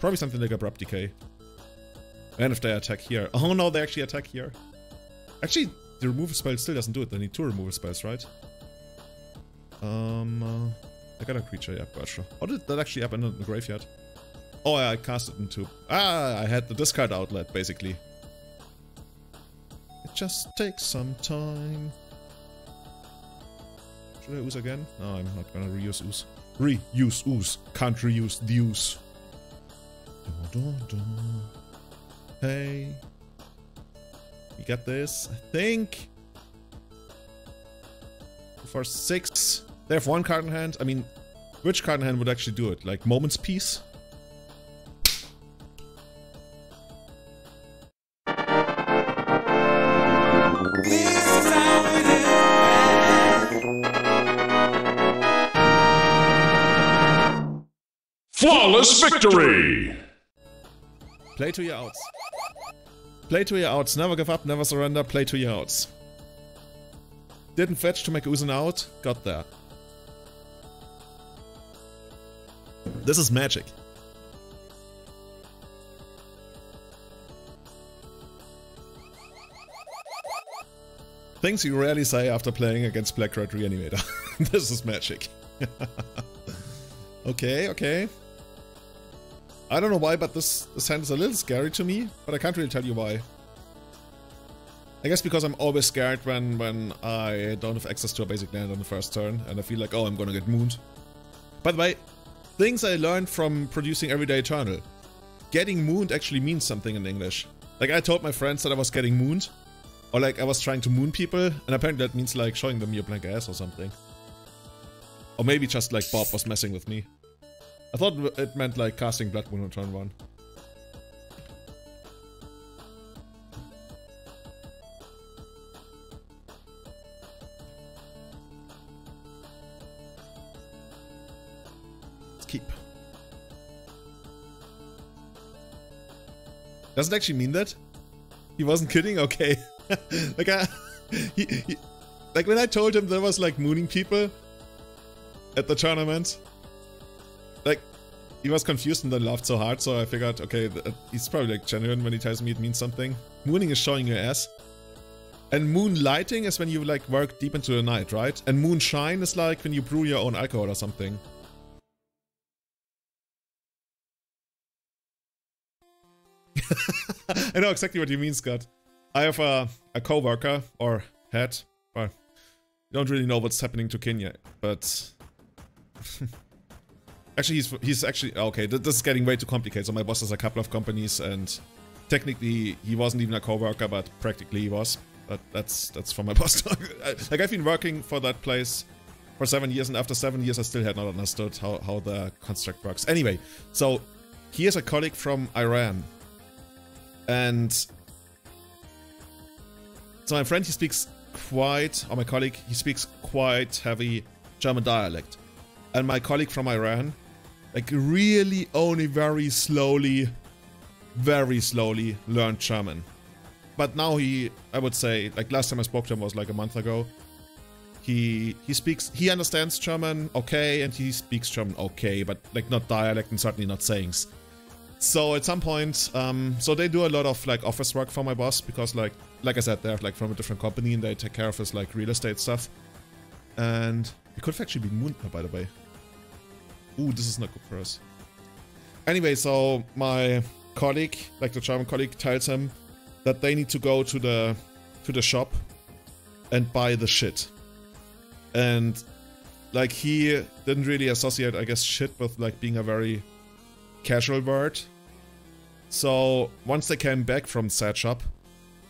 Probably something like Abrupt Decay. And if they attack here. Oh no, they actually attack here. Actually, the removal spell still doesn't do it. They need two removal spells, right? Um, uh, I got a creature, yeah, gotcha. How did that actually happen in the graveyard? Oh yeah, I cast it into... Ah, I had the discard outlet, basically. Just take some time. Should I Ooze again? No, I'm not gonna reuse Ooze. Reuse Ooze. Can't reuse the Ooze. Dun, dun, dun. Hey. We got this, I think. For six. They have one card in hand. I mean, which card in hand would actually do it? Like Moment's Peace? Flawless victory! Play to your outs. Play to your outs. Never give up, never surrender. Play to your outs. Didn't fetch to make Uzun out. Got there. This is magic. Things you rarely say after playing against Black Red Reanimator. This is magic. Okay, okay. I don't know why, but this, this hand is a little scary to me, but I can't really tell you why. I guess because I'm always scared when, when I don't have access to a basic land on the first turn, and I feel like, oh, I'm gonna get mooned. By the way, things I learned from producing Everyday Eternal. Getting mooned actually means something in English. Like, I told my friends that I was getting mooned, or like I was trying to moon people, and apparently that means like showing them your blank ass or something. Or maybe just like Bob was messing with me. I thought it meant like casting Blood Moon on turn one. Let's keep. Does it actually mean that? He wasn't kidding? Okay. Like I... He, he, like when I told him there was like mooning people at the tournament, like, he was confused and then laughed so hard, so I figured, okay, he's probably like genuine when he tells me it means something. Mooning is showing your ass. And moonlighting is when you like work deep into the night, right? And moonshine is like when you brew your own alcohol or something. I know exactly what you mean, Scott. I have a, a co-worker, or head, or... I don't really know what's happening to Kenya, but... Actually, he's he's actually okay. This is getting way too complicated. So my boss has a couple of companies, and technically he wasn't even a coworker, but practically he was. But that's that's for my boss. Like, I've been working for that place for seven years, and after seven years, I still had not understood how how the construct works. Anyway, so he is a colleague from Iran, and so my friend he speaks quite, or my colleague he speaks quite heavy German dialect, and my colleague from Iran. Like, really only very slowly, very slowly learned German. But now he, I would say, like last time I spoke to him was like a month ago. He he speaks, he understands German okay, and he speaks German okay, but like not dialect and certainly not sayings. So at some point, um, so they do a lot of like office work for my boss because like, like I said, they're like from a different company and they take care of his like real estate stuff. And he could have actually been mooned, by the way. Ooh, this is not good for us. Anyway, so my colleague, like the German colleague, tells him that they need to go to the to the shop and buy the shit. And like he didn't really associate, I guess, shit with like being a very casual word. So once they came back from that shop,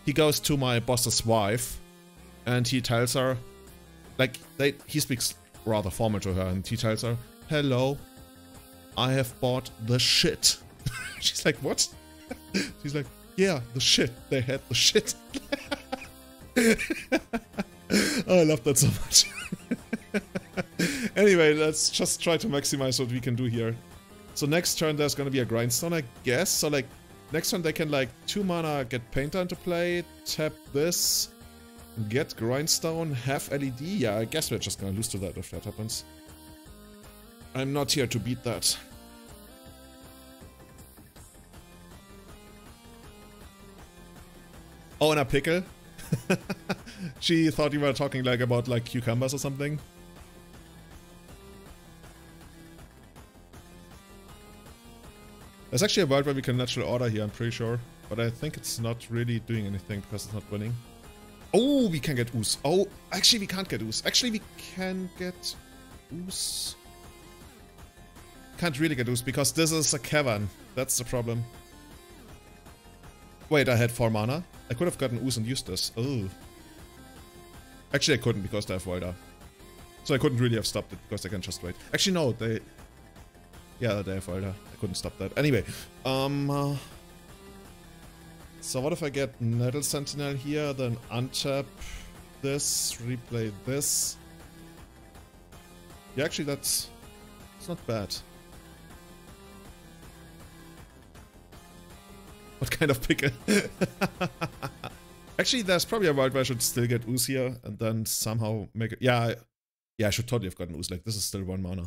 he goes to my boss's wife and he tells her, like they he speaks rather formal to her, and he tells her, "Hello, I have bought the shit." She's like, "What?" She's like, "Yeah, the shit. They had the shit." Oh, I love that so much. Anyway, let's just try to maximize what we can do here. So next turn there's gonna be a grindstone, I guess. So like next turn they can like two mana get Painter into play, tap this, get grindstone, have L E D. Yeah, I guess we're just gonna lose to that if that happens. I'm not here to beat that. Oh, and a pickle. She thought you were talking like about like cucumbers or something. There's actually a world where we can natural order here, I'm pretty sure, but I think it's not really doing anything because it's not winning. Oh, we can get ooze. Oh, actually we can't get ooze. Actually we can get ooze. Can't really get ooze because this is a cavern. That's the problem. Wait, I had four mana. I could have gotten ooze and used this. Oh. Actually I couldn't because they have Voida. So I couldn't really have stopped it, because I can just wait. Actually, no, they... Yeah, they have Alter. I couldn't stop that. Anyway, um... Uh, so what if I get Nettle Sentinel here, then untap this, replay this? Yeah, actually, that's... It's not bad. What kind of pickle? Actually, there's probably a world where I should still get Ooze here, and then somehow make it... Yeah, I, yeah, I should totally have gotten Ooze. Like, this is still one mana.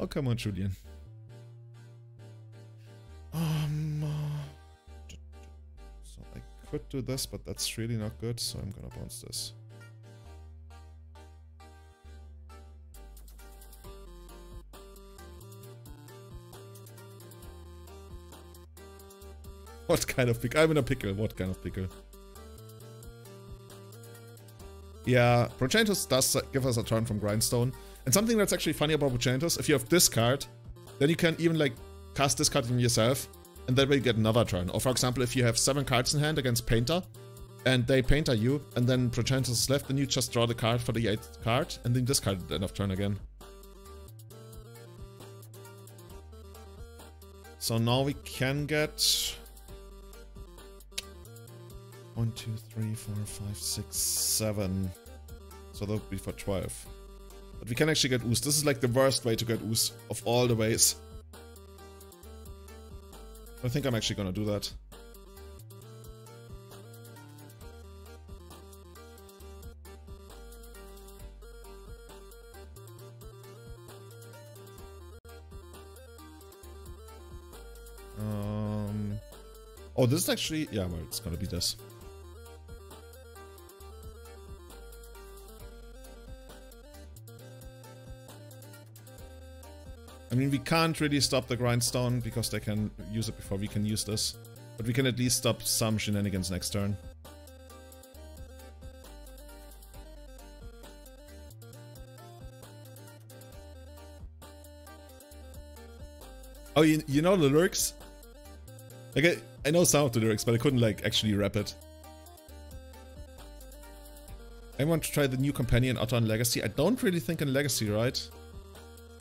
Oh, come on, Julian. Um, uh, so I could do this, but that's really not good, so I'm gonna bounce this. What kind of pickle? I'm in a pickle. What kind of pickle? Yeah, Progenitus does give us a turn from Grindstone. And something that's actually funny about Progenitus, if you have this card, then you can even, like, cast this card in yourself, and that way you get another turn. Or, for example, if you have seven cards in hand against Painter, and they Painter you, and then Progenitus is left, then you just draw the card for the eighth card, and then discard it at the end of turn again. So now we can get... One, two, three, four, five, six, seven. So that would be for twelve. But we can actually get Ooze. This is like the worst way to get Ooze of all the ways. I think I'm actually gonna do that. Um. Oh, this is actually... Yeah, well, it's gonna be this. I mean, we can't really stop the Grindstone, because they can use it before we can use this. But we can at least stop some shenanigans next turn. Oh, you, you know the lyrics? Like, I, I know some of the lyrics, but I couldn't, like, actually rap it. I want to try the new companion Otter in Legacy. I don't really think in Legacy, right?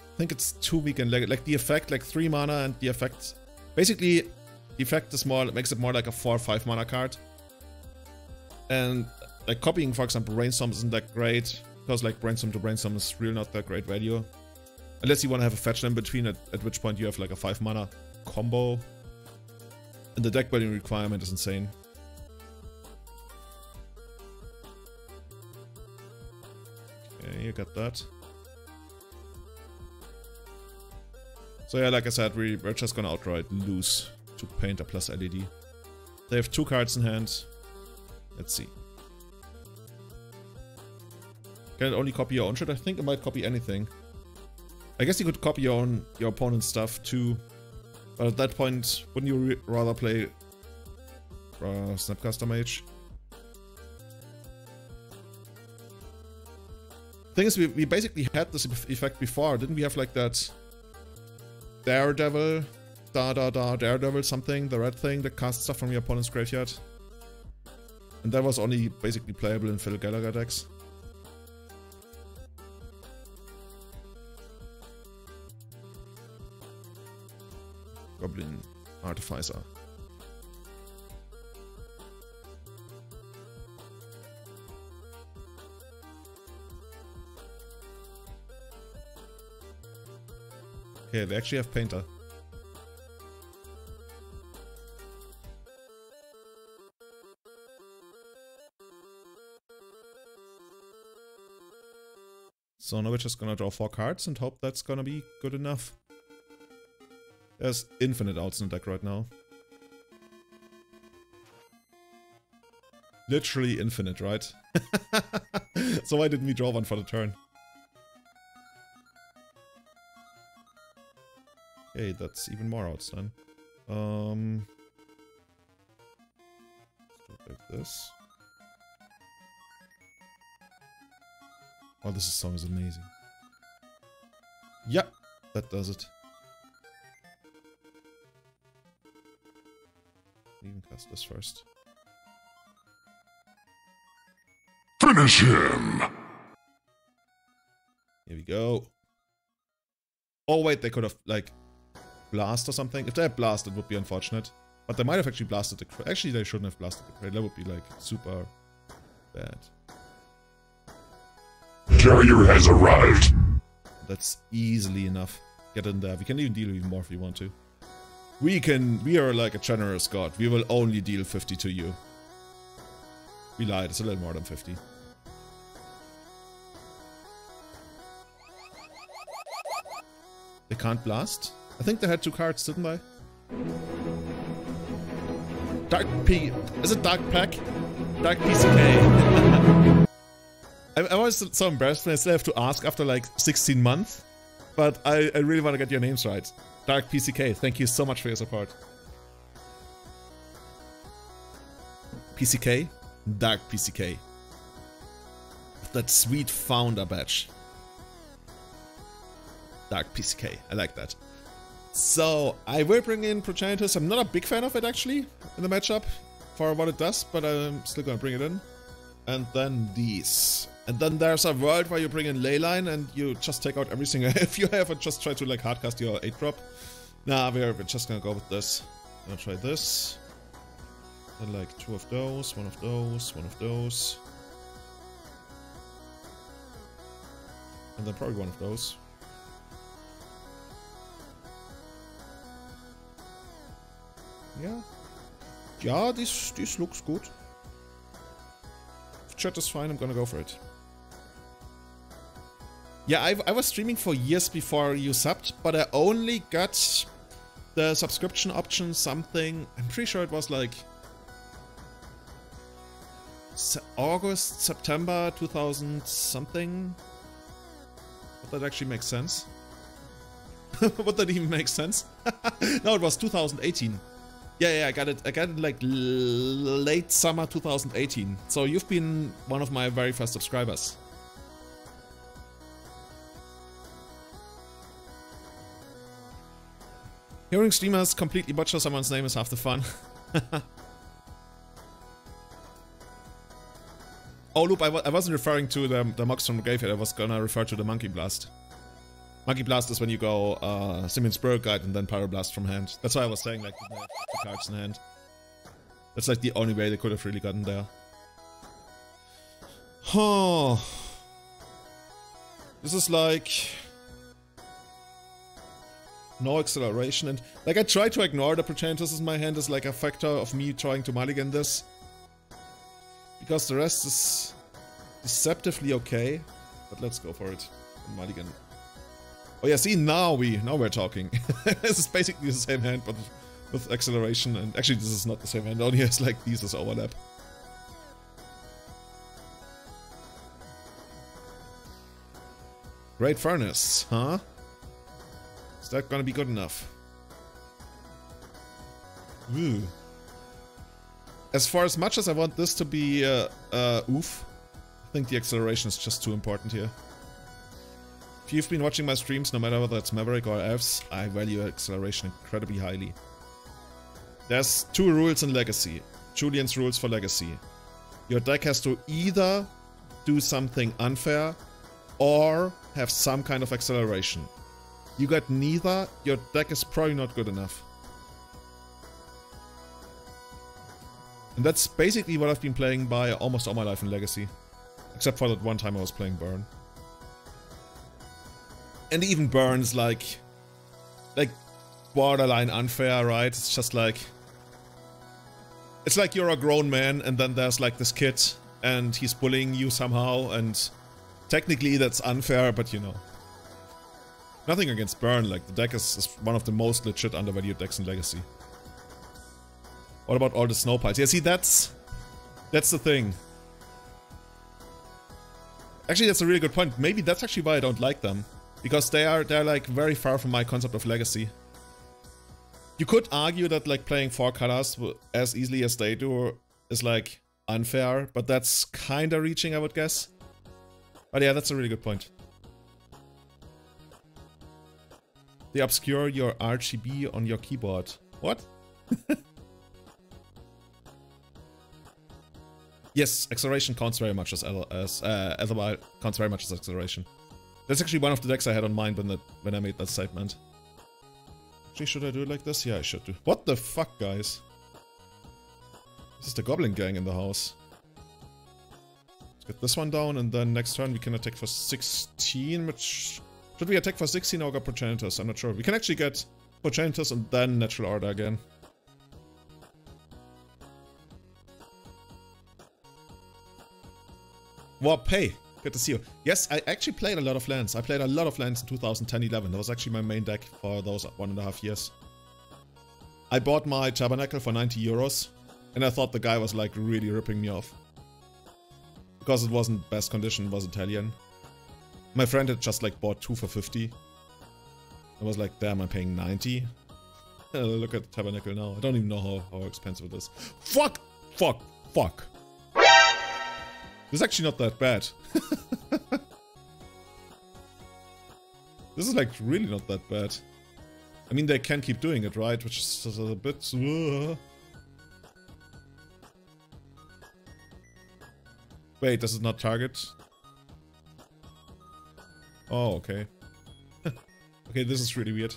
I think it's too weak in Legacy. Like the effect, like three mana, and the effect... Basically, the effect is more, makes it more like a four or five mana card. And like copying, for example, Brainstorm isn't that great, because like Brainstorm to Brainstorm is really not that great value. Unless you want to have a fetch in between, at, at which point you have like a five mana combo. And the deck building requirement is insane. Okay, you got that. So yeah, like I said, we, we're just gonna outright lose to Painter plus L E D. They have two cards in hand. Let's see. Can it only copy your own shit? I think it might copy anything. I guess you could copy your own, your opponent's stuff too. But at that point, wouldn't you rather play uh, Snapcaster Mage? Thing is, we, we basically had this effect before. Didn't we have like that... Daredevil, da da da, Daredevil something, the red thing that casts stuff from your opponent's graveyard. And that was only basically playable in Phil Gallagher decks. Goblin Artificer. Okay, they actually have Painter. So now we're just gonna draw four cards and hope that's gonna be good enough. There's infinite outs in the deck right now. Literally infinite, right? So why didn't we draw one for the turn? Hey, that's even more outs then. Um, let's do it like this. Oh, this song is amazing. Yeah, that does it. Even cast this first. Finish him! we go. Oh wait, they could have like blast or something. If they had blast, it would be unfortunate. But they might have actually blasted the crate. Actually, they shouldn't have blasted the crate. That would be like super bad. The carrier has arrived. That's easily enough. Get in there. We can even deal even more if we want to. We can. We are like a generous god. We will only deal fifty to you. We lied. It's a little more than fifty. They can't blast? I think they had two cards, didn't they? Dark P... Is it Dark Pack? Dark P C K. I'm always so embarrassed when I still have to ask after like sixteen months. But I, I really want to get your names right. Dark P C K, thank you so much for your support. P C K? Dark P C K. That sweet founder badge. Dark P C K, I like that. So, I will bring in Progenitus. I'm not a big fan of it actually in the matchup for what it does, but I'm still gonna bring it in. And then these. And then there's a world where you bring in Leyline and you just take out everything if you have and just try to like hardcast your eight drop. Nah, we're just gonna go with this. I'm gonna try this. Then like two of those, one of those, one of those. And then probably one of those. Yeah. Yeah, this this looks good. If chat is fine, I'm gonna go for it. Yeah, I, I was streaming for years before you subbed, but I only got the subscription option something. I'm pretty sure it was like August, September two thousand something. But that actually makes sense. Would that even make sense? No, it was two thousand eighteen. Yeah, yeah, I got it. I got it like late summer two thousand eighteen. So you've been one of my very first subscribers. Hearing streamers completely butcher someone's name is half the fun. Oh, loop, I, wa I wasn't referring to the, the Mox from the Graveyard. I was gonna refer to the Monkey Blast. Monkey Blast is when you go uh, Simeon's Burial Guide and then Pyroblast from hand. That's why I was saying, like, the cards in hand. That's like the only way they could have really gotten there. Oh. This is like... no acceleration and... like, I try to ignore the Progenitus in my hand as like a factor of me trying to mulligan this. Because the rest is... deceptively okay. But let's go for it. Mulligan. Oh yeah, see, now, we, now we're talking. This is basically the same hand, but with acceleration, and actually this is not the same hand, only has like these as overlap. Great Furnace, huh? Is that gonna be good enough? Ooh. As far as much as I want this to be uh, uh, oof, I think the acceleration is just too important here. If you've been watching my streams, no matter whether it's Maverick or Elves, I value acceleration incredibly highly. There's two rules in Legacy. Julian's rules for Legacy. Your deck has to either do something unfair or have some kind of acceleration. You got neither, your deck is probably not good enough. And that's basically what I've been playing by almost all my life in Legacy. Except for that one time I was playing Burn. And even Burn's like, like borderline unfair, right? It's just like, it's like you're a grown man and then there's like this kid and he's bullying you somehow, and technically that's unfair, but you know. Nothing against Burn, like the deck is, is one of the most legit undervalued decks in Legacy. What about all the snow piles? Yeah, see, that's, that's the thing. Actually, that's a really good point. Maybe that's actually why I don't like them. Because they are, they're like very far from my concept of Legacy. You could argue that like playing four colors as easily as they do is like unfair, but that's kinda reaching, I would guess. But yeah, that's a really good point. They obscure your R G B on your keyboard. What? Yes, acceleration counts very much as, as uh, otherwise counts very much as acceleration. That's actually one of the decks I had on mind when, that, when I made that statement. Actually, should I do it like this? Yeah, I should do. What the fuck, guys? This is the Goblin Gang in the house. Let's get this one down, and then next turn we can attack for sixteen, which... Should we attack for sixteen or get Progenitors? I'm not sure. We can actually get Progenitors and then Natural Order again. Warp, hey! Good to see you. Yes, I actually played a lot of lands. I played a lot of lands in two thousand ten eleven. That was actually my main deck for those one and a half years. I bought my Tabernacle for ninety euros, and I thought the guy was like really ripping me off. Because it wasn't best condition, it was Italian. My friend had just like bought two for fifty. I was like, damn, I'm paying ninety. Look at the Tabernacle now. I don't even know how, how expensive it is. Fuck! Fuck! Fuck! This is actually not that bad. This is like really not that bad. I mean, they can keep doing it, right? Which is a bit... Uh... Wait, does it not target? Oh, okay. Okay, this is really weird.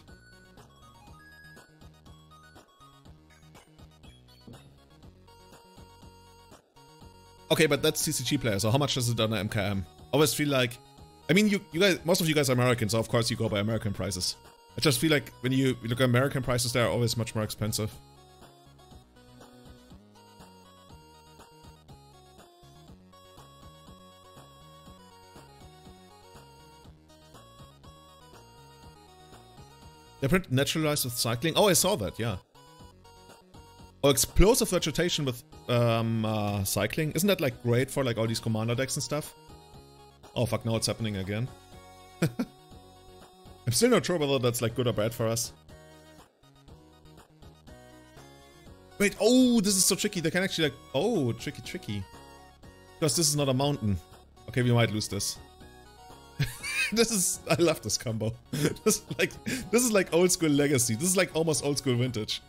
Okay, but that's C C G player, so how much does it done at M K M? I always feel like... I mean, you, you guys, most of you guys are Americans, so of course you go by American prices. I just feel like when you look at American prices, they are always much more expensive. They print Naturalized with Cycling. Oh, I saw that, yeah. Oh, Explosive Vegetation with um, uh, Cycling. Isn't that like great for like all these commander decks and stuff? Oh fuck, now it's happening again. I'm still not sure whether that's like good or bad for us. Wait, oh, this is so tricky. They can actually like... Oh, tricky, tricky. Because this is not a mountain. Okay, we might lose this. This is... I love this combo. This is like... This is like old school Legacy. This is like almost old school Vintage.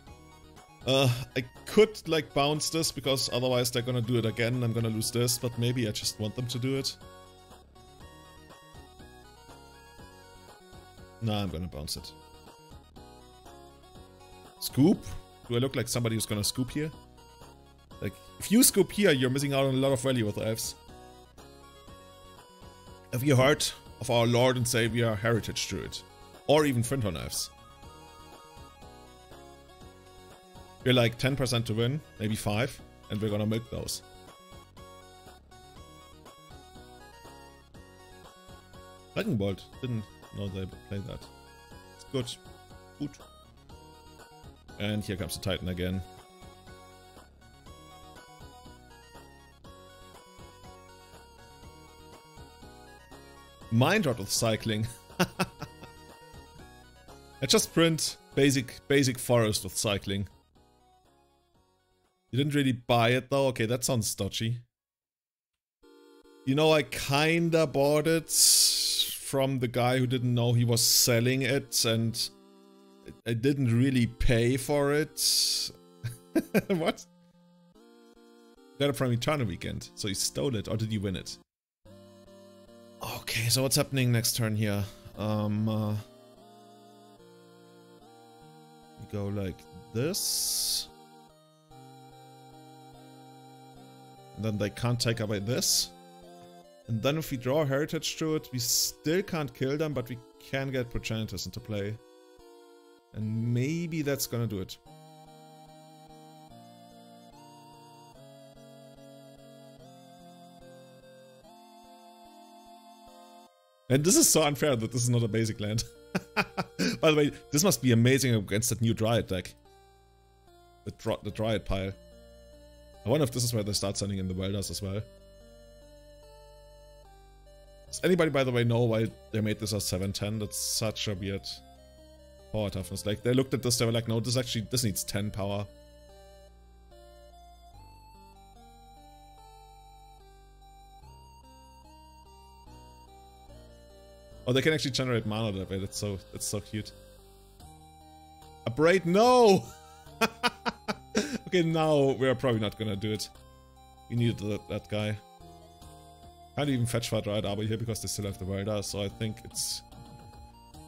Uh, I could like bounce this because otherwise they're gonna do it again and I'm gonna lose this, but maybe I just want them to do it. Nah, I'm gonna bounce it. Scoop? Do I look like somebody who's gonna scoop here? Like, if you scoop here, you're missing out on a lot of value with elves. Have you heard of our Lord and Xavier Heritage Druid? Or even Frinton elves? We're like ten percent to win, maybe five, and we're gonna milk those. Dragonbolt, didn't know they played that. It's good. Good. And here comes the Titan again. Mind Rot with Cycling. I just print basic basic forest with Cycling. You didn't really buy it though? Okay, that sounds dodgy. You know, I kinda bought it from the guy who didn't know he was selling it, and I didn't really pay for it. What? You got it from Eternal Weekend, so you stole it, or did you win it? Okay, so what's happening next turn here? Um, uh, we go like this. And then they can't take away this. And then if we draw Heritage Druid, we still can't kill them, but we can get Progenitors into play. And maybe that's gonna do it. And this is so unfair that this is not a basic land. By the way, this must be amazing against that new Dryad deck. The, dro the Dryad pile. I wonder if this is where they start sending in the Welders as well. Does anybody, by the way, know why they made this a seven ten? That's such a weird power toughness. Like, they looked at this, they were like, no, this actually, this needs ten power. Oh, they can actually generate mana that way. That's so, that's so cute. Abrade, no! Okay, now we're probably not gonna do it. We needed that, that guy. Can't even fetch Fat Rider Arbor here because they still have the Welder, so I think it's...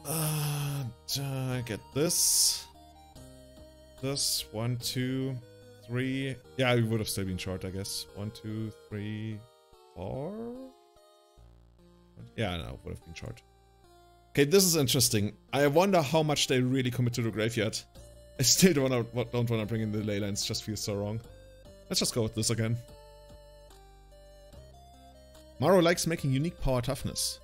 Uh, uh, get this. This. One, two, three. Yeah, we would have still been short, I guess. One, two, three, four? Yeah, no, would have been short. Okay, this is interesting. I wonder how much they really commit to the graveyard. I still don't wanna, don't wanna bring in the ley lines, just feels so wrong. Let's just go with this again. Maro likes making unique power toughness.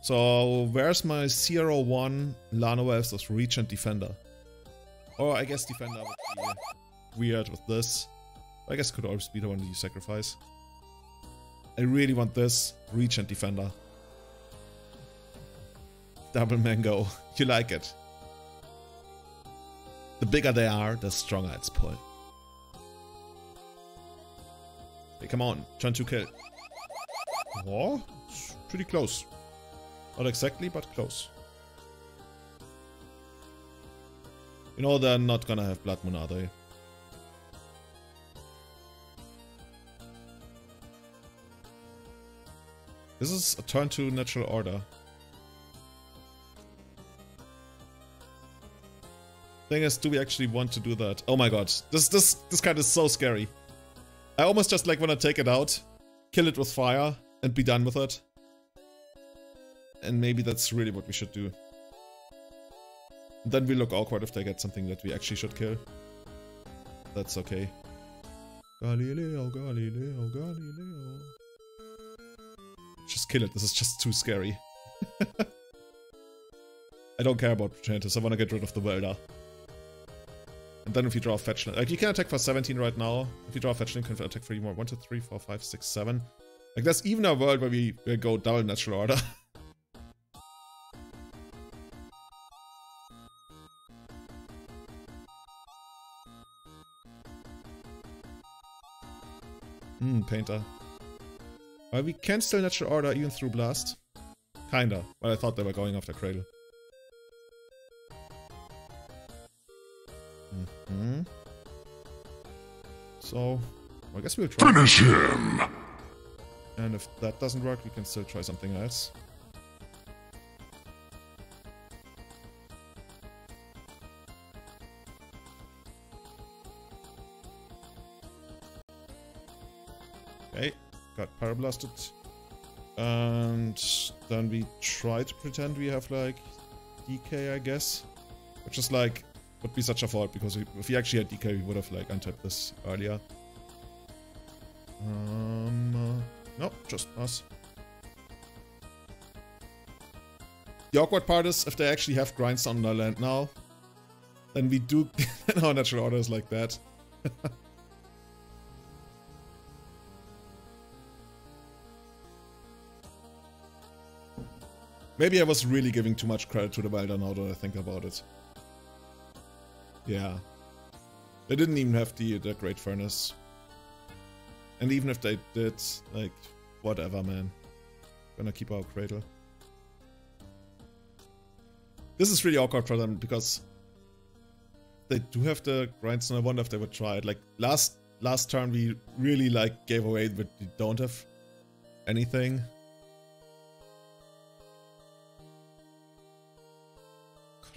So, where's my zero one Lano Elves of Reach and Defender? Or I guess Defender would be weird with this. I guess could always be the one that you sacrifice. I really want this. Reach and Defender. Double Mango. You like it. The bigger they are, the stronger its pull. Hey, come on. Turn two kill. Oh, it's pretty close. Not exactly, but close. You know they're not gonna have Blood Moon, are they? This is a turn to Natural Order. Thing is, do we actually want to do that? Oh my god, this this this card is so scary. I almost just like wanna take it out, kill it with fire, and be done with it. And maybe that's really what we should do. And then we look awkward if they get something that we actually should kill. That's okay. Galileo, Galileo, Galileo. Just kill it, this is just too scary. I don't care about Progenitus, I wanna get rid of the Welder. And then if you draw a fetch land, like you can attack for seventeen right now. If you draw a fetch land, you can attack for even more. one, two, three, four, five, six, seven. Like that's even a world where we will go double Natural Order. Hmm, Painter. Well, we can still Natural Order even through Blast. Kinda. But I thought they were going after Cradle. Mm-hmm. So, I guess we'll try. Finish him! And if that doesn't work, we can still try something else. Okay, got Pyroblasted. And then we try to pretend we have like D K, I guess. Which is like, would be such a fault, because if we actually had D K, we would have like untapped this earlier. Um, uh, no, just us. The awkward part is, if they actually have grinds on their land now, then we do get our Natural Orders like that. Maybe I was really giving too much credit to the Welder now that I think about it. Yeah. They didn't even have the, the Great Furnace. And even if they did, like, whatever, man. Gonna keep our Cradle. This is really awkward for them, because they do have the grinds, and I wonder if they would try it. Like, last last turn we really, like, gave away that we don't have anything.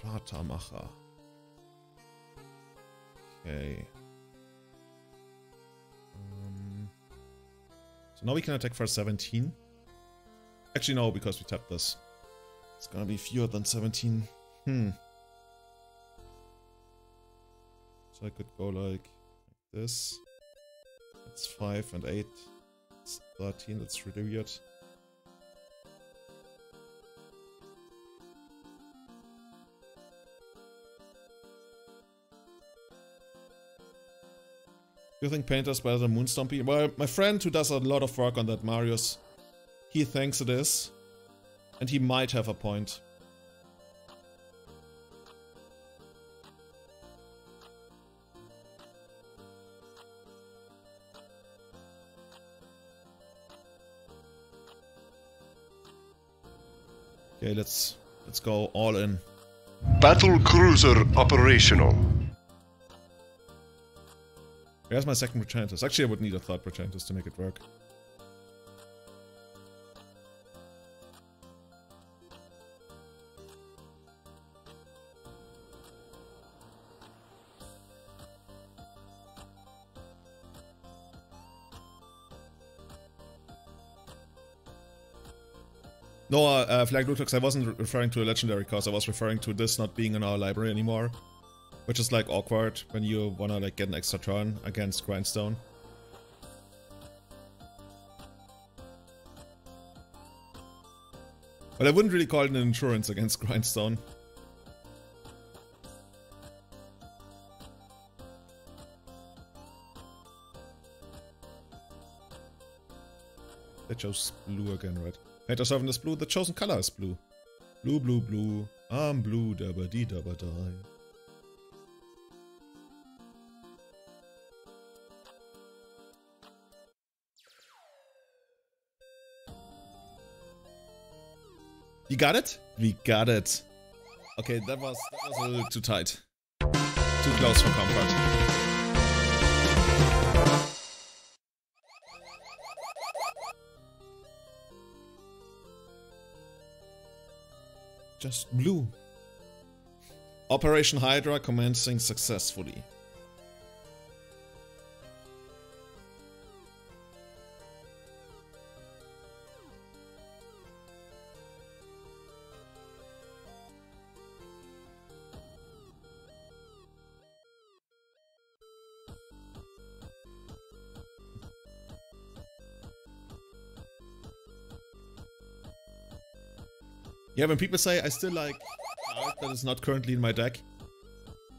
Kratermacher. Okay. Um, so now we can attack for seventeen. Actually no, because we tapped this. It's gonna be fewer than seventeen. Hmm. So I could go like, like this. That's five and eight. It's thirteen, that's really weird. You think Painter's better than Moonstompy? Well, my friend who does a lot of work on that, Marius, he thinks it is. And he might have a point. Okay, let's let's go all in. Battle cruiser operational. Where's my second Progenitus? Actually, I would need a third Progenitus to make it work. No, uh, uh, Flag Blue Clocks, I wasn't re referring to a legendary cause, I was referring to this not being in our library anymore. Which is like awkward when you wanna like get an extra turn against Grindstone. But I wouldn't really call it an insurance against Grindstone. They chose blue again, right? Page of Seven is blue, the chosen color is blue. Blue, blue, blue, I'm blue, dabba dee dabba die. You got it? We got it. Okay, that was, that was a little too tight. Too close for comfort. Just blue. Operation Hydra commencing successfully. Yeah, when people say I still like a card that is not currently in my deck,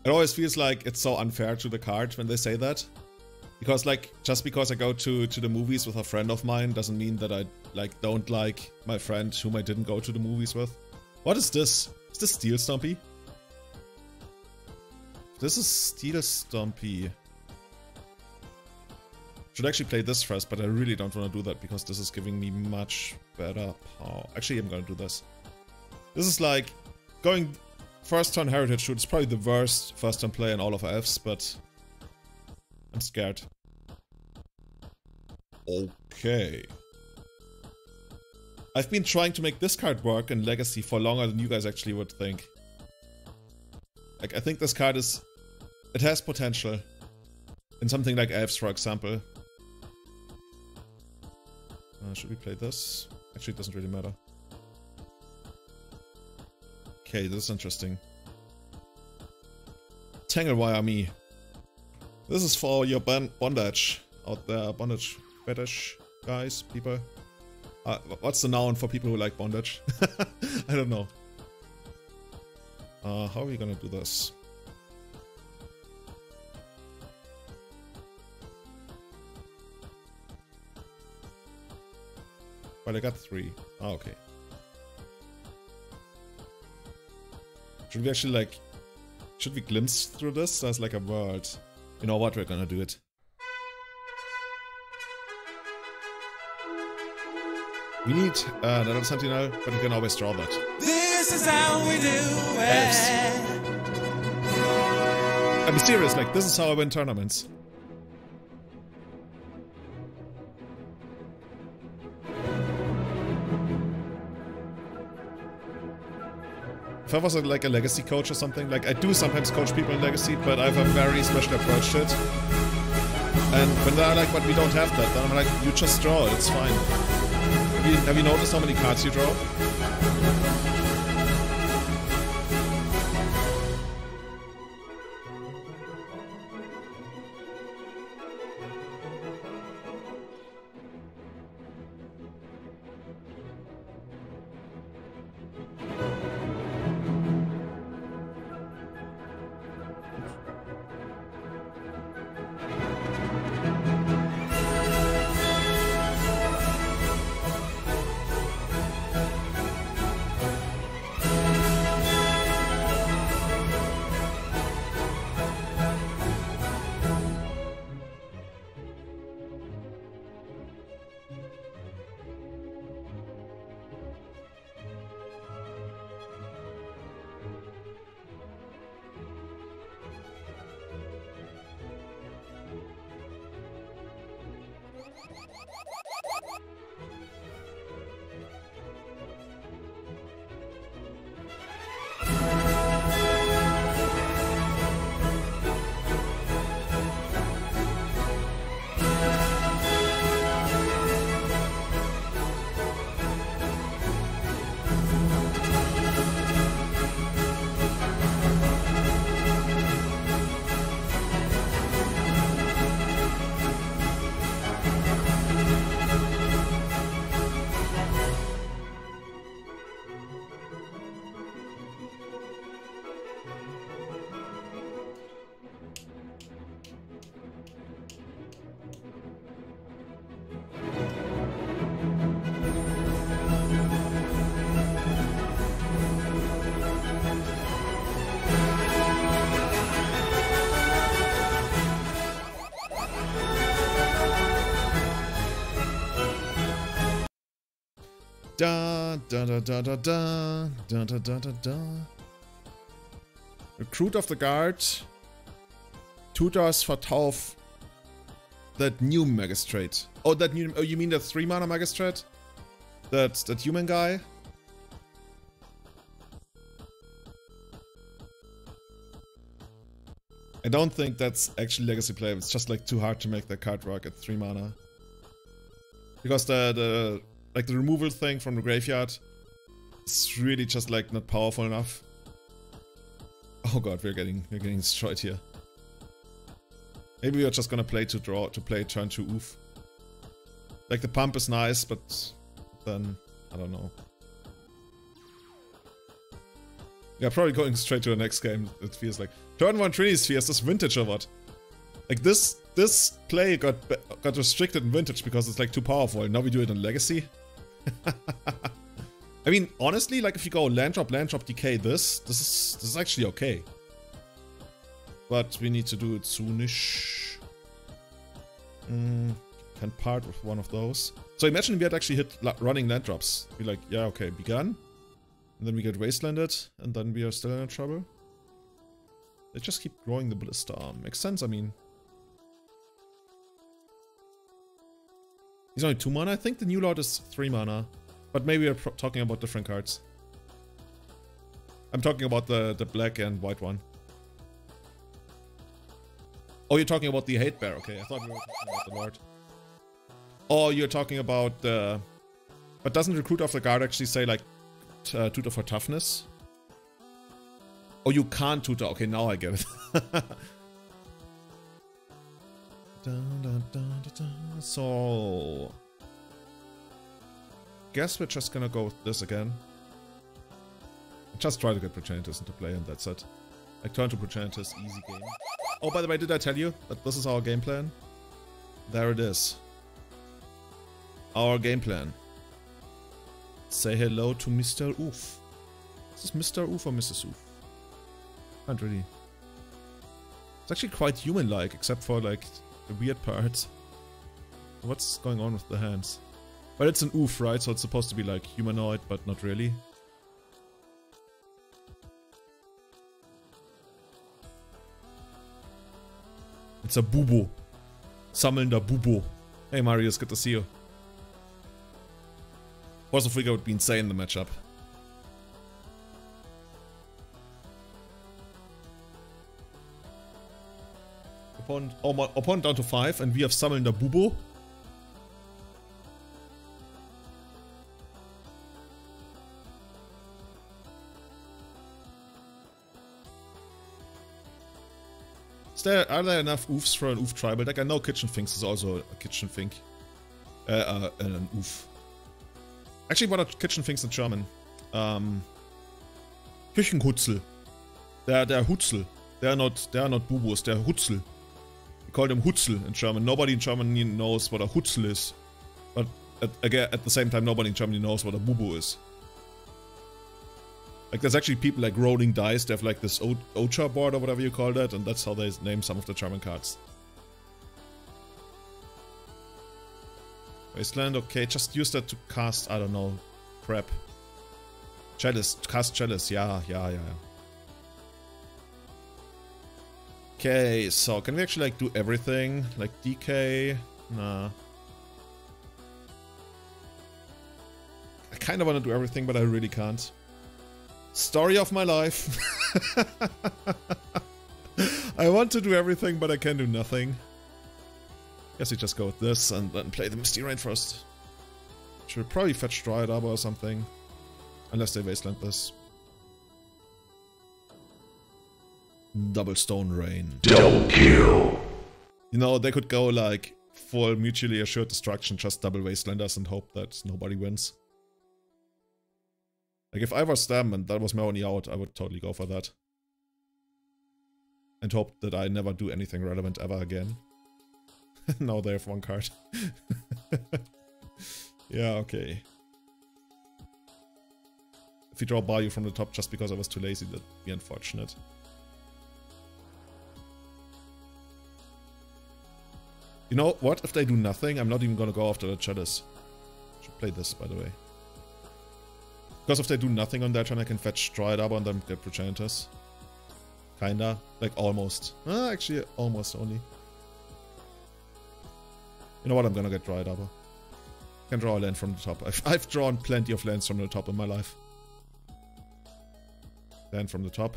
it always feels like it's so unfair to the card when they say that. Because like, just because I go to, to the movies with a friend of mine doesn't mean that I like don't like my friend whom I didn't go to the movies with. What is this? Is this Steel Stumpy? This is Steel Stumpy. Should actually play this first, but I really don't want to do that because this is giving me much better power. Actually, I'm gonna do this. This is like going first turn heritage shoot. It's probably the worst first turn play in all of Elves, but I'm scared. Okay. I've been trying to make this card work in Legacy for longer than you guys actually would think. Like, I think this card is, it has potential in something like Elves, for example. Uh, should we play this? Actually, it doesn't really matter. Okay, this is interesting. Tanglewire me. This is for your bondage out there, bondage fetish guys, people. Uh, what's the noun for people who like bondage? I don't know. Uh, how are we gonna do this? Well, I got three. Oh, okay. Should we actually like, should we glimpse through this? That's like a word. You know what, we're gonna do it. We need uh, another Sentinel, but we can always draw that. This is how we do it. I'm serious, like this is how I win tournaments. If I was like a Legacy coach or something, like I do sometimes coach people in Legacy, but I have a very special approach to it. And when they're like, but we don't have that, then I'm like, you just draw, it's fine. Have you, have you noticed how many cards you draw? Da da da da da da da da da da da. Recruit of the Guard tutors for Tauf that new magistrate. Oh, that new. Oh, you mean the three mana magistrate? That that human guy. I don't think that's actually Legacy play. It's just like too hard to make that card work at three mana because the the. Like the removal thing from the graveyard, it's really just like not powerful enough. Oh god, we're getting we're getting destroyed here. Maybe we're just gonna play to draw to play turn two oof. Like the pump is nice, but then I don't know. Yeah, probably going straight to the next game. It feels like turn one Trinity Sphere. Is this vintage or what? Like this this play got got restricted in vintage because it's like too powerful. Now we do it in Legacy. I mean, honestly, like if you go land drop, land drop, decay this, this is this is actually okay. But we need to do it soonish. Mm, can part with one of those. So imagine we had actually hit la running land drops. We're like, yeah, okay, begun. And then we get wastelanded, and then we are still in trouble. They just keep growing the blister arm. Makes sense, I mean. He's only two mana. I think the new lord is three mana, but maybe we're pro talking about different cards. I'm talking about the the black and white one. Oh, you're talking about the hate bear. Okay, I thought we were talking about the lord. Oh, you're talking about the. But doesn't recruit of the guard actually say like uh, tutor for toughness? Oh, you can't tutor. Okay, now I get it. Dun, dun, dun, dun, dun. So, guess we're just gonna go with this again. Just try to get Progenitus into play, and that's it. Like, turn to Progenitus, easy game. Oh, by the way, did I tell you that this is our game plan? There it is. Our game plan. Say hello to Mister Oof. Is this Mister Oof or Missus Oof? Can't really. It's actually quite human-like, except for, like, the weird part. What's going on with the hands? But it's an oof, right? So it's supposed to be like humanoid, but not really. It's a bubo. Sammelnder bubo. Hey Marius, good to see you. Force of Vigor would be insane in the matchup. Opponent, oh my, opponent down to five, and we have Sammelnder Bubo. Is there, are there enough oofs for an oof tribal deck? I know Kitchen Finks is also a Kitchen Fink. Uh, uh, an oof. Actually, what are Kitchen Finks in German? Um, Küchenhutzel. They're, they're Hutzel. They're not, they're not Bubos, they're Hutzel. We call them Hutzel in German. Nobody in Germany knows what a Hutzel is. But at, again, at the same time, nobody in Germany knows what a Bubo is. Like, there's actually people like rolling dice. They have like this Ocha board or whatever you call that. And that's how they name some of the German cards. Wasteland, okay. Just use that to cast, I don't know, prep. Chalice, cast Chalice. Yeah, yeah, yeah, yeah. Okay, so can we actually like do everything? Like D K? Nah. I kind of want to do everything, but I really can't. Story of my life. I want to do everything, but I can do nothing. Guess we just go with this and then play the Misty Rain first. Should probably fetch Dryad Arbor or something. Unless they wasteland this. Double Stone Rain. Double kill. You know, they could go like full mutually assured destruction, just double Wastelanders and hope that nobody wins. Like, if I was them and that was my only out, I would totally go for that. And hope that I never do anything relevant ever again. Now they have one card. Yeah, okay. If you draw Bayou from the top just because I was too lazy, that'd be unfortunate. You know what? If they do nothing, I'm not even gonna go after the Chalice. I should play this, by the way. Because if they do nothing on their turn, I can fetch Dryad Arbor and then get Progenitus. Kinda. Like, almost. Ah, actually, almost only. You know what? I'm gonna get Dryad Arbor. I can draw a land from the top. I've, I've drawn plenty of lands from the top in my life. Land from the top.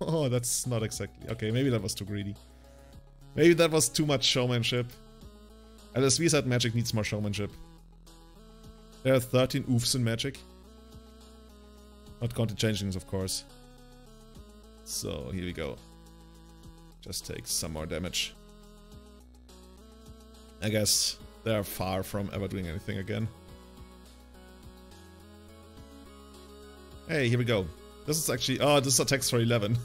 Oh, that's not exactly... Okay, maybe that was too greedy. Maybe that was too much showmanship. L S V said Magic needs more showmanship. There are thirteen oofs in Magic. Not counted changelings, of course. So, here we go. Just take some more damage. I guess they are far from ever doing anything again. Hey, here we go. This is actually... Oh, this attacks for eleven.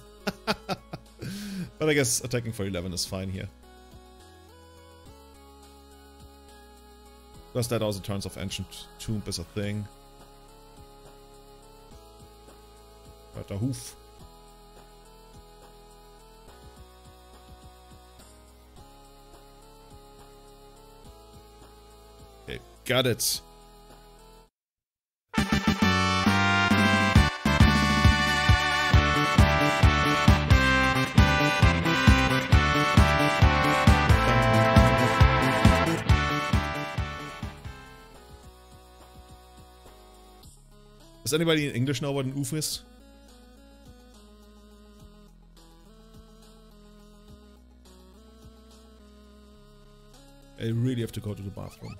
But I guess attacking for eleven is fine here. Because that also turns off Ancient Tomb is a thing. Got a hoof. Okay, got it. Does anybody in English know what an oof is? I really have to go to the bathroom.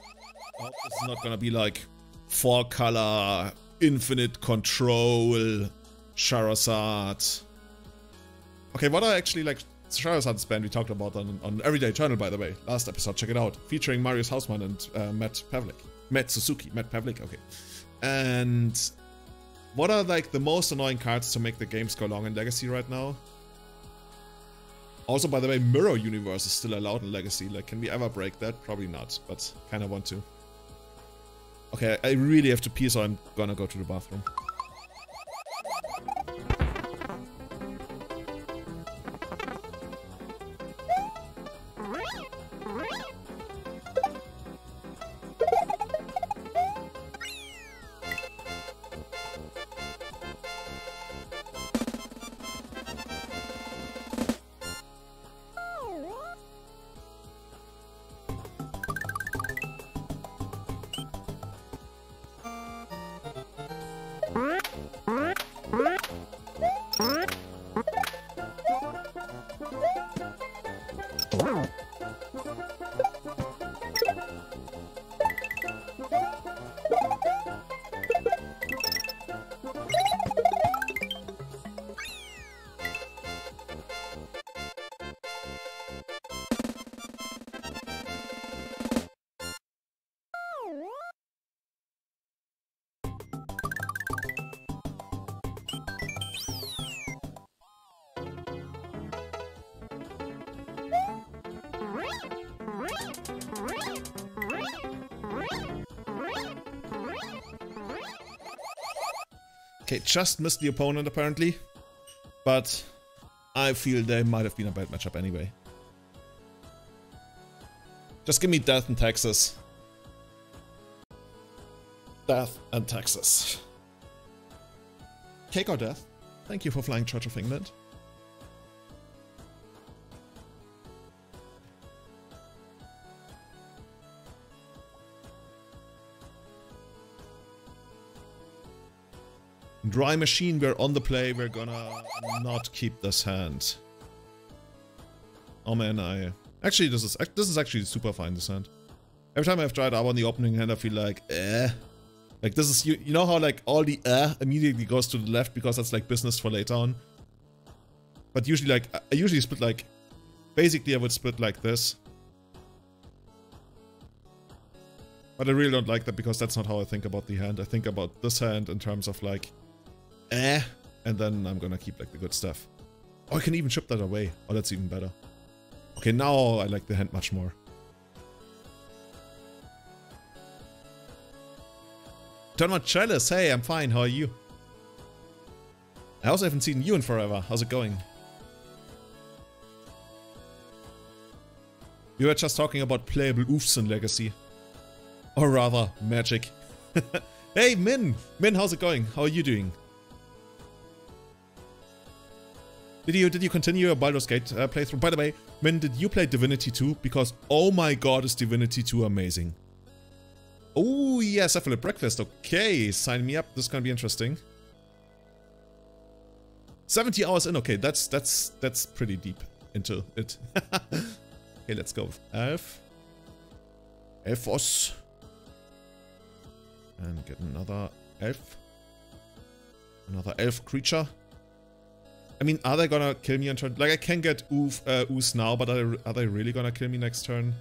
I hope this is not gonna be like four color, infinite control, Charizard. Okay, what are actually like Charizard's band we talked about on, on Everyday Eternal, by the way, last episode, check it out. Featuring Marius Hausmann and uh, Matt Pavlik. Matt Suzuki, Matt Pavlik, okay. And... what are like the most annoying cards to make the games go long in Legacy right now? Also, by the way, Mirror Universe is still allowed in Legacy. Like, can we ever break that? Probably not, but kind of want to. Okay, I really have to pee, so I'm gonna go to the bathroom. Okay, just missed the opponent apparently, but I feel they might have been a bad matchup anyway. Just give me Death and Taxes. Death and Taxes. Cake or death? Thank you for flying Church of England. Dry Machine, we're on the play, we're gonna not keep this hand. Oh man, I... Actually, this is this is actually super fine, this hand. Every time I've tried Arbor on the opening hand, I feel like, eh. Like, this is... You, you know how, like, all the eh immediately goes to the left because that's, like, business for later on? But usually, like, I usually split, like... Basically, I would split like this. But I really don't like that because that's not how I think about the hand. I think about this hand in terms of like, eh, and then I'm gonna keep like the good stuff. Oh, I can even chip that away. Oh, that's even better. Okay, now I like the hand much more. Turn on Chalice. Hey, I'm fine. How are you? I also haven't seen you in forever. How's it going? We were just talking about playable oofs in Legacy. Or rather, Magic. Hey, Min! Min, how's it going? How are you doing? Did you did you continue your Baldur's Gate uh, playthrough? By the way, Min, did you play Divinity Two? Because oh my god, is Divinity Two amazing? Oh yes, I feel at breakfast. Okay, sign me up. This is gonna be interesting. Seventy hours in. Okay, that's that's that's pretty deep into it. Okay, let's go. Elf, Elfos, and get another elf, another elf creature. I mean, are they gonna kill me on turn? Like, I can get oof, uh, ooze now, but are they, are they really gonna kill me next turn?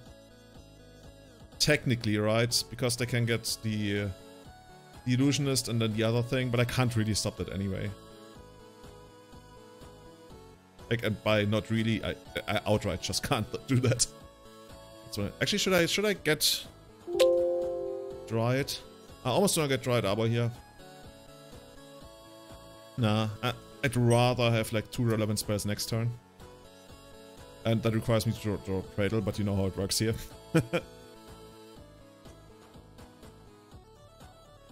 Technically, right? Because they can get the, uh, the illusionist and then the other thing, but I can't really stop that anyway. Like, and by not really, I, I outright just can't do that. So actually, should I should I get Dryad? I almost don't get Dryad Arbor here. Nah. I, I'd rather have like two relevant spells next turn. And that requires me to draw, draw Cradle, but you know how it works here.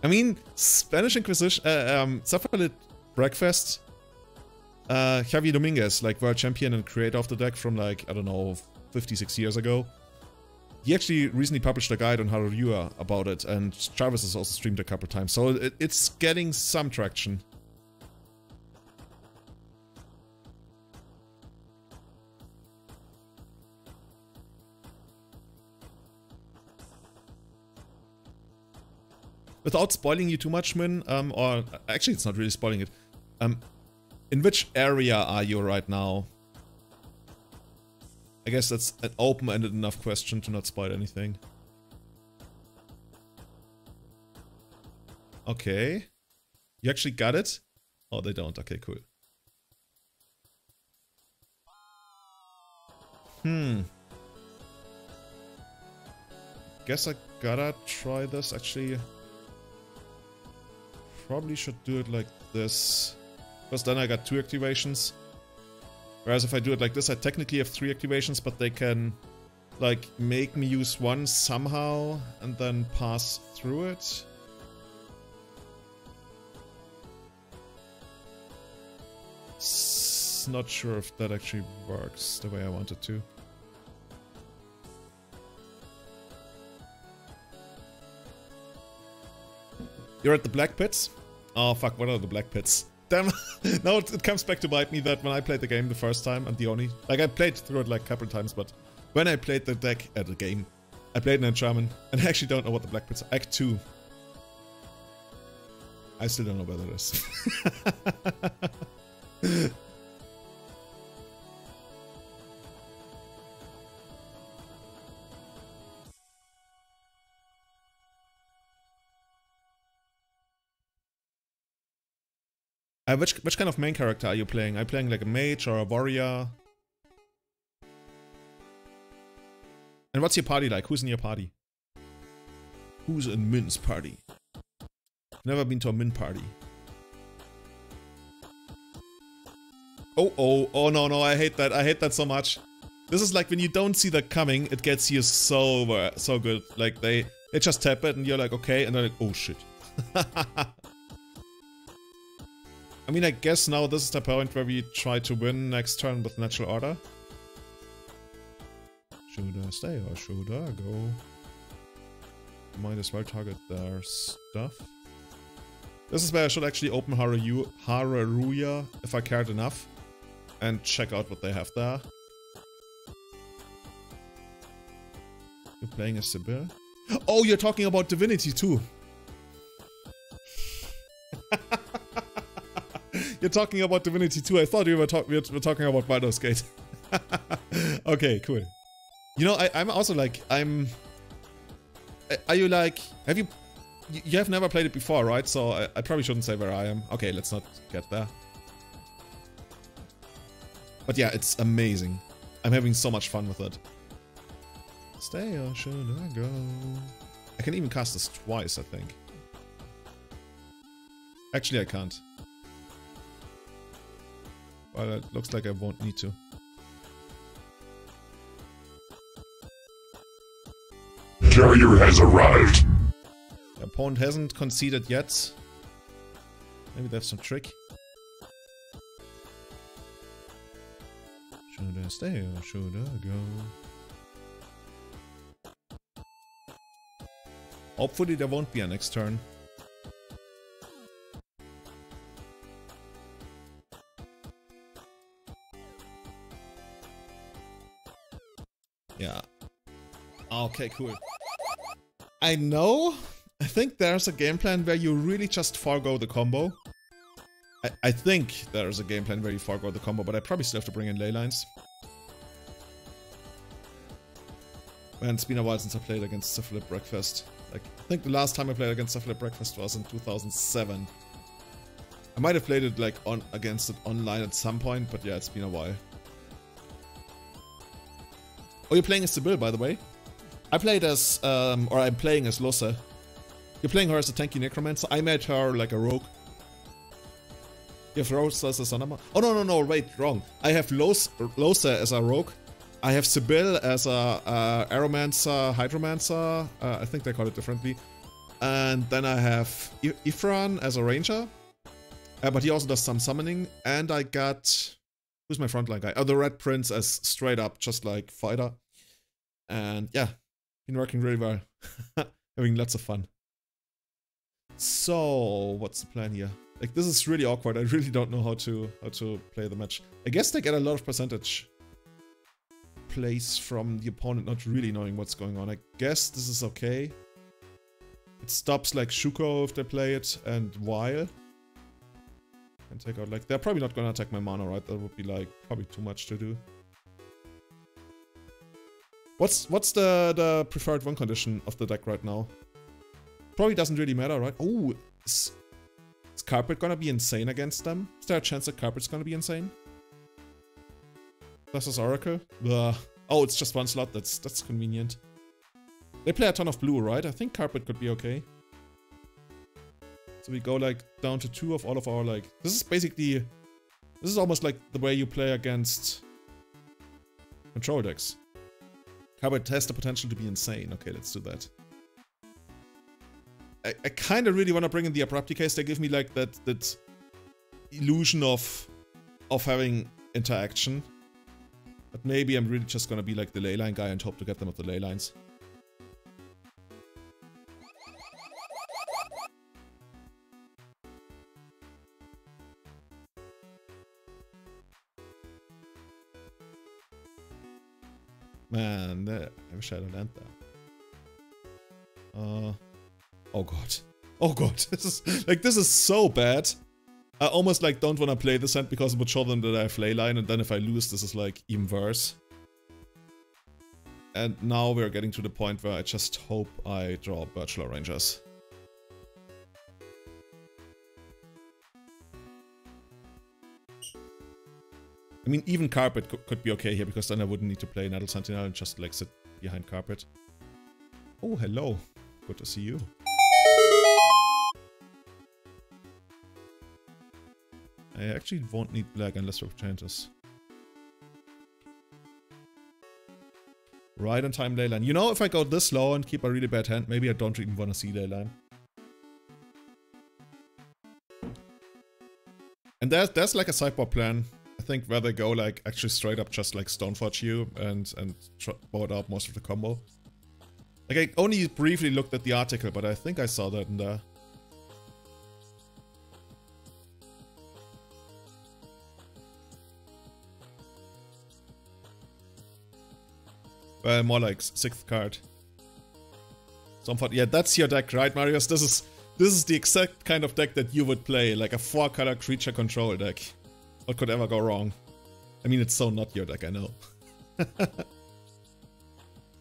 I mean, Spanish Inquisition, uh, um, Sephiroth Breakfast, uh, Javi Dominguez, like world champion and creator of the deck from like, I don't know, fifty-six years ago. He actually recently published a guide on Haru Ryu about it, and Travis has also streamed a couple of times, so it, it's getting some traction. Without spoiling you too much, Min, um, or actually it's not really spoiling it, um, in which area are you right now? I guess that's an open-ended enough question to not spoil anything. Okay. You actually got it? Oh, they don't. Okay, cool. Hmm. Guess I gotta try this, actually. Probably should do it like this, because then I got two activations. Whereas if I do it like this, I technically have three activations, but they can like make me use one somehow and then pass through it. S- not sure if that actually works the way I want it to. You're at the black pits? Oh fuck, what are the black pits? Damn, now it, it comes back to bite me that when I played the game the first time, and the only... Like, I played through it like a couple of times, but when I played the deck at uh, the game, I played it in German, and I actually don't know what the black pits are. Act two. I still don't know where that is. Uh, which, which kind of main character are you playing? Are you playing like a mage or a warrior? And what's your party like? Who's in your party? Who's in Min's party? Never been to a Min party. Oh, oh, oh no, no, I hate that. I hate that so much. This is like when you don't see that coming, it gets you so, so good. Like they, they just tap it and you're like, okay, and they're like, oh shit. I mean, I guess now this is the point where we try to win next turn with Natural Order. Should I stay or should I go? Might as well target their stuff. This is where I should actually open Haru Ryu if I cared enough. And check out what they have there. You're playing a Sibyl? Oh, you're talking about Divinity too! You're talking about Divinity Two. I thought we were, talk we were talking about Baldur's Gate. Okay, cool. You know, I, I'm also like I'm. are you like, have you, you have never played it before, right? So I, I probably shouldn't say where I am. Okay, let's not get there. But yeah, it's amazing. I'm having so much fun with it. Stay or should I go? I can even cast this twice, I think. Actually, I can't. Well, it looks like I won't need to. Carrier has arrived. The opponent hasn't conceded yet. Maybe they have some trick. Should I stay or should I go? Hopefully there won't be a next turn. Yeah. Okay, cool. I know, I think there's a game plan where you really just forgo the combo. I, I think there's a game plan where you forgo the combo, but I probably still have to bring in ley lines. Man, it's been a while since I played against Syphilid Breakfast. Like, I think the last time I played against Syphilid Breakfast was in two thousand seven. I might have played it like on against it online at some point, but yeah, it's been a while. Oh, you're playing as Sybil, by the way? I played as, um, or I'm playing as Lussa. You're playing her as a tanky necromancer. I made her like a rogue. You have Rosa as a Sonoma. Oh, no, no, no, wait, wrong. I have Lussa as a rogue. I have Sybil as a uh, aromancer, hydromancer. Uh, I think they call it differently. And then I have Ifran as a ranger. Uh, but he also does some summoning. And I got... Who's my frontline guy? Oh, the Red Prince as straight up, just like fighter. And yeah. Been working really well. Having lots of fun. So, what's the plan here? Like, this is really awkward. I really don't know how to how to play the match. I guess they get a lot of percentage plays from the opponent not really knowing what's going on. I guess this is okay. It stops like Shuko if they play it, and Weil. And take out like, they're probably not gonna attack my mana, right? That would be like probably too much to do. What's what's the, the preferred win condition of the deck right now? Probably doesn't really matter, right? Oh, is, is Carpet gonna be insane against them? Is there a chance that Carpet's gonna be insane? That's his Oracle. Blah. Oh, it's just one slot. That's that's convenient. They play a ton of blue, right? I think Carpet could be okay. So we go like down to two of all of our like. This is basically, this is almost like the way you play against control decks. Carpet has the potential to be insane. Okay, let's do that. I, I kind of really want to bring in the Abrupt Decays. They give me like that that illusion of of having interaction. But maybe I'm really just gonna be like the ley line guy and hope to get them with the ley lines. Man, I wish I hadn't land there. Uh, oh god. Oh god, this is, like, this is so bad. I almost, like, don't want to play this hand because it would show them that I have ley line, and then if I lose, this is, like, even worse. And now we're getting to the point where I just hope I draw Bachelor Rangers. I mean, even Carpet could be okay here, because then I wouldn't need to play an Adult Sentinel and just, like, sit behind Carpet. Oh, hello. Good to see you. I actually won't need black unless there are changes. Right on time, Leyline. You know, if I go this low and keep a really bad hand, maybe I don't even want to see Leyline. And there's, there's like a sideboard plan. Think where they go like actually straight up just like Stoneforge you and and board out most of the combo. Like I only briefly looked at the article, but I think I saw that in there. Well, more like sixth card. Stoneforge, yeah, that's your deck, right, Marius? This is this is the exact kind of deck that you would play, like a four-color creature control deck. What could ever go wrong? I mean, it's so not your deck, I know. Yeah,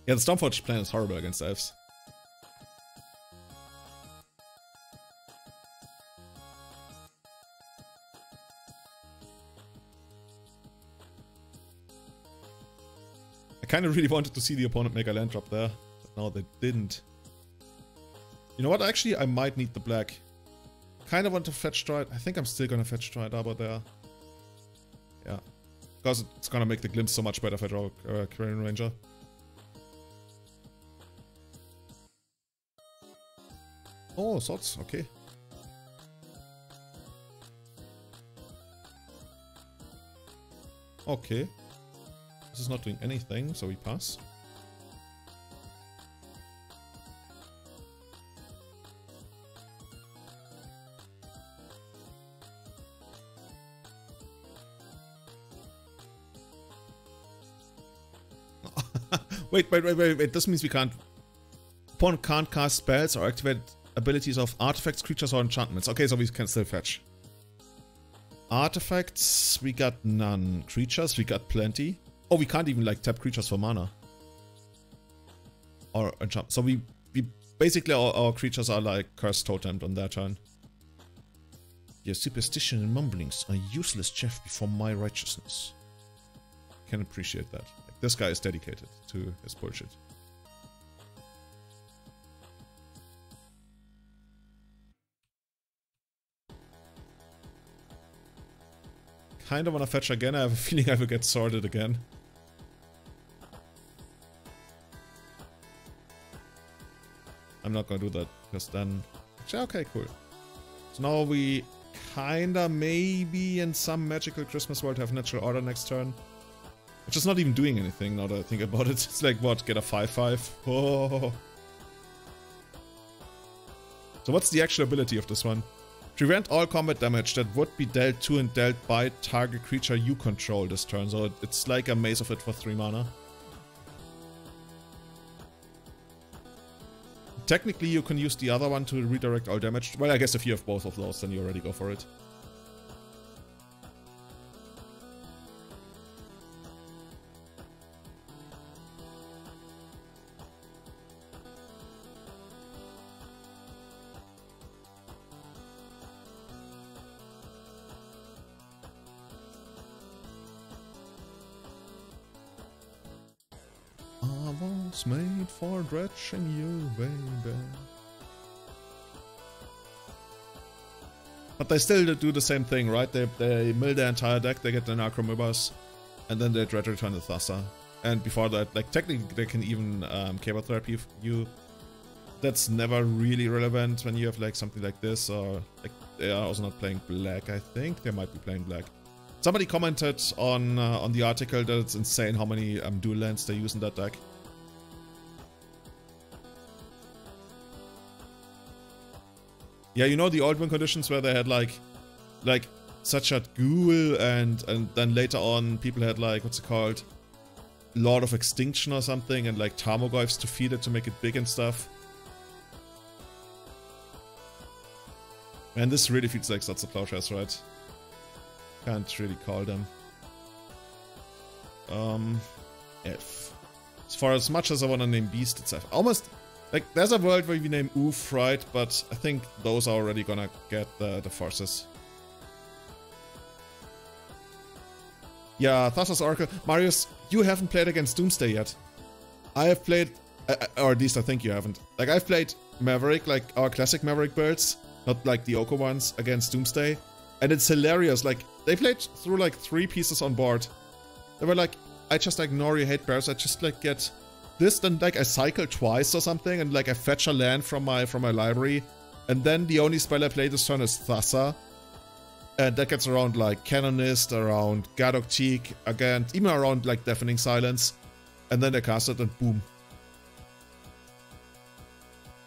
the Stormforge plan is horrible against elves. kind of really wanted to see the opponent make a land drop there, but now they didn't. You know what, actually, I might need the black. Kind of want to fetch Stride. I think I'm still going to fetch Stride Arbor there. Yeah. Because it's going to make the Glimpse so much better if I draw uh, Carrion Ranger. Oh, Swords. Okay. Okay. This is not doing anything, so we pass. Wait, wait, wait, wait, wait, this means we can't... Opponent can't cast spells or activate abilities of artifacts, creatures, or enchantments. Okay, so we can still fetch. Artifacts, we got none. Creatures, we got plenty. Oh, we can't even, like, tap creatures for mana. Or enchantments. So we... we basically, our, our creatures are, like, cursed totemed on their turn. Your superstition and mumblings are useless, Jeff, before my righteousness. Can appreciate that. This guy is dedicated to his bullshit. Kind of want to fetch again. I have a feeling I will get sorted again. I'm not going to do that, because then... Actually, okay, cool. So now we kinda, maybe, in some magical Christmas world, have Natural Order next turn. Which is not even doing anything, now that I think about it. It's like, what, get a five five? Oh. So what's the actual ability of this one? Prevent all combat damage that would be dealt to and dealt by target creature you control this turn. So it's like a Maze of It for three mana. Technically, you can use the other one to redirect all damage. Well, I guess if you have both of those, then you already go for it. Made for dredging you, baby. But they still do the same thing, right? They, they mill their entire deck, they get the Narcomibas, and then they dread return the Thassa. And before that, like, technically they can even um, Cable Therapy you. That's never really relevant when you have, like, something like this, or, like, they are also not playing black, I think. They might be playing black. Somebody commented on, uh, on the article that it's insane how many um, dual lands they use in that deck. Yeah, you know the old win conditions where they had like, like Sachat Ghoul, and and then later on people had like, what's it called, Lord of Extinction or something, and like Tarmogoyfs to feed it to make it big and stuff. Man, this really feels like Swords of Plowshares, right? Can't really call them. Um, F. As far as much as I want to name Beast, it's F. Almost. Like, there's a world where we name Oof, right? But I think those are already gonna get the, the forces. Yeah, Thassa's Oracle. Marius, you haven't played against Doomsday yet. I have played... Or at least I think you haven't. Like, I've played Maverick, like, our classic Maverick builds. Not, like, the Oko ones against Doomsday. And it's hilarious. Like, they played through, like, three pieces on board. They were like, I just ignore your hate bears. I just, like, get... This, then, like, I cycle twice or something, and, like, I fetch a land from my from my library, and then the only spell I play this turn is Thassa, and that gets around, like, Canonist, around Gadok Teak, again, even around, like, Deafening Silence, and then I cast it, and boom.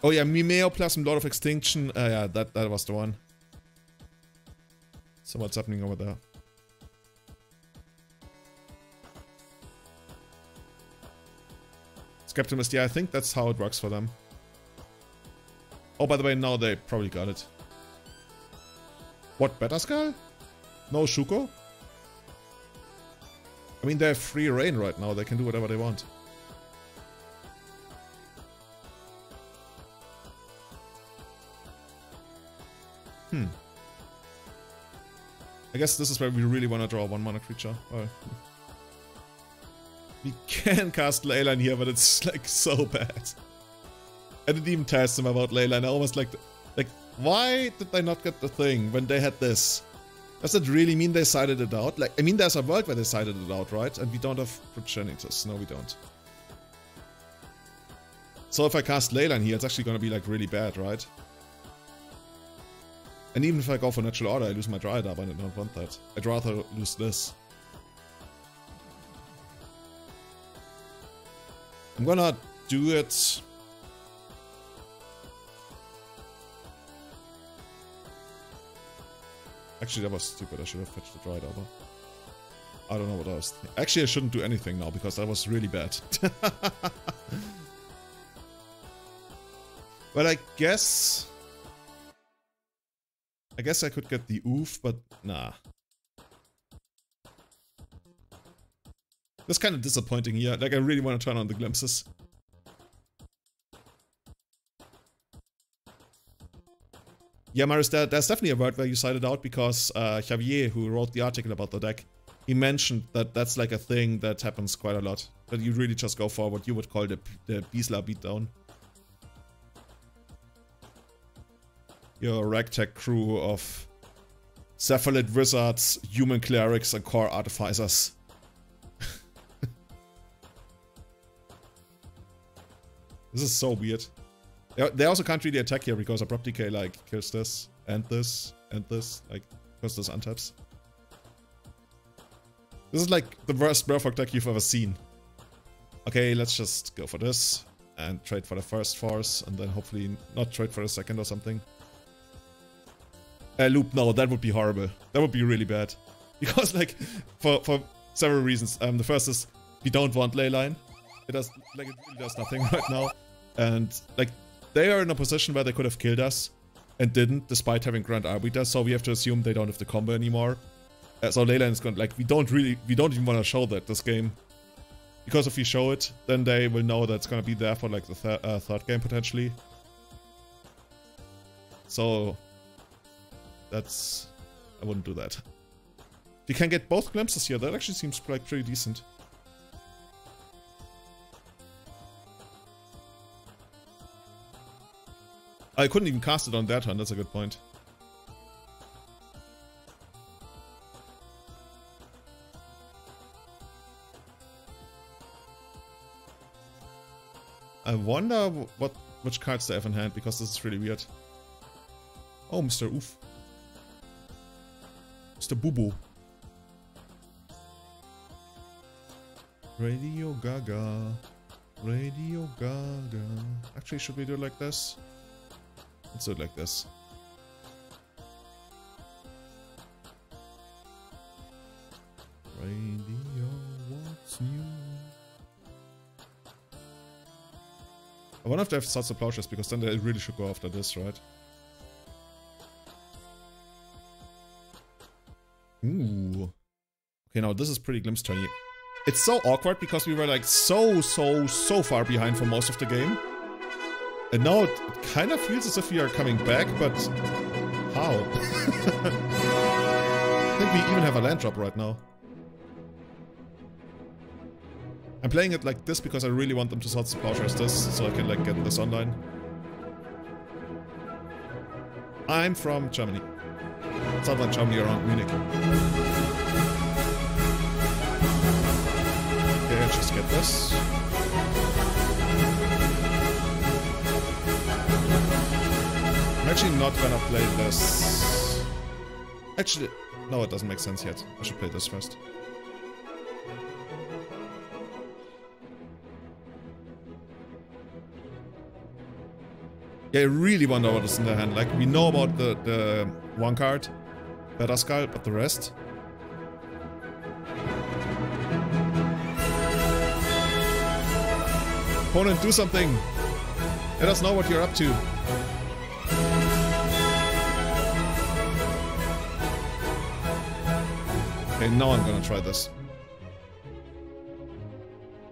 Oh yeah, Mimeo plus Lord of Extinction, uh, yeah, that, that was the one. So what's happening over there? Skeptimist, yeah, I think that's how it works for them. Oh, by the way, now they probably got it. What, Batterskull? No Shuko? I mean, they have free reign right now. They can do whatever they want. Hmm. I guess this is where we really want to draw one mana creature. Or We can cast Leyline here, but it's like so bad. I didn't even test them about Leyline. I almost like, like, why did they not get the thing when they had this? Does that really mean they sided it out? Like, I mean, there's a world where they sided it out, right? And we don't have progenitors. No, we don't. So if I cast Leyline here, it's actually gonna be like really bad, right? And even if I go for Natural Order, I lose my Dryad-Up and I don't want that. I'd rather lose this. I'm gonna do it. Actually, that was stupid. I should have fetched the Dryad Arbor. I don't know what I was thinking. Actually, I shouldn't do anything now because that was really bad. But I guess... I guess I could get the oof, but nah. That's kind of disappointing here. Like, I really want to turn on the glimpses. Yeah, Marius, there, there's definitely a word where you cited out because uh, Xavier, who wrote the article about the deck, he mentioned that that's like a thing that happens quite a lot. That you really just go for what you would call the, the Beasla beatdown. Your ragtag crew of cephalid wizards, human clerics, and core artificers. This is so weird. They also can't really attack here because Abrupt Decay like kills this and this and this, like because this untaps. This is like the worst Murfolk deck you've ever seen. Okay, let's just go for this and trade for the first force and then hopefully not trade for a second or something. Uh, loop, no, that would be horrible. That would be really bad. Because like, for, for several reasons. Um, the first is we don't want Leyline. It does, like, it really does nothing right now. And like, they are in a position where they could have killed us and didn't, despite having Grand Arbiter, so we have to assume they don't have the combo anymore. Uh, so Leyline is going to, like, we don't really, we don't even want to show that this game. Because if we show it, then they will know that it's going to be there for like the th uh, third game potentially. So, that's, I wouldn't do that. If you can get both glimpses here, that actually seems like pretty decent. I couldn't even cast it on that turn, that's a good point. I wonder what which cards they have in hand, because this is really weird. Oh, Mister Oof. Mister Boo-Boo. Radio Gaga. Radio Gaga. Actually, should we do it like this? Let's do it like this. Radio, what's new? I wonder if they have such a plowshares, because then they really should go after this, right? Ooh. Okay, now this is pretty glimpse turny. It's so awkward because we were like so, so, so far behind for most of the game. And now it kind of feels as if we are coming back, but how? I think we even have a land drop right now. I'm playing it like this because I really want them to sort the plowshares this, so I can like get this online. I'm from Germany. Southern Germany around Munich. Okay, I'll just get this. Actually not gonna play this. Actually, no, it doesn't make sense yet. I should play this first. Yeah, I really wonder what is in their hand. Like, we know about the, the one card, Batterskull, but the rest. Opponent, do something! Let us know what you're up to. Okay, now I'm gonna try this.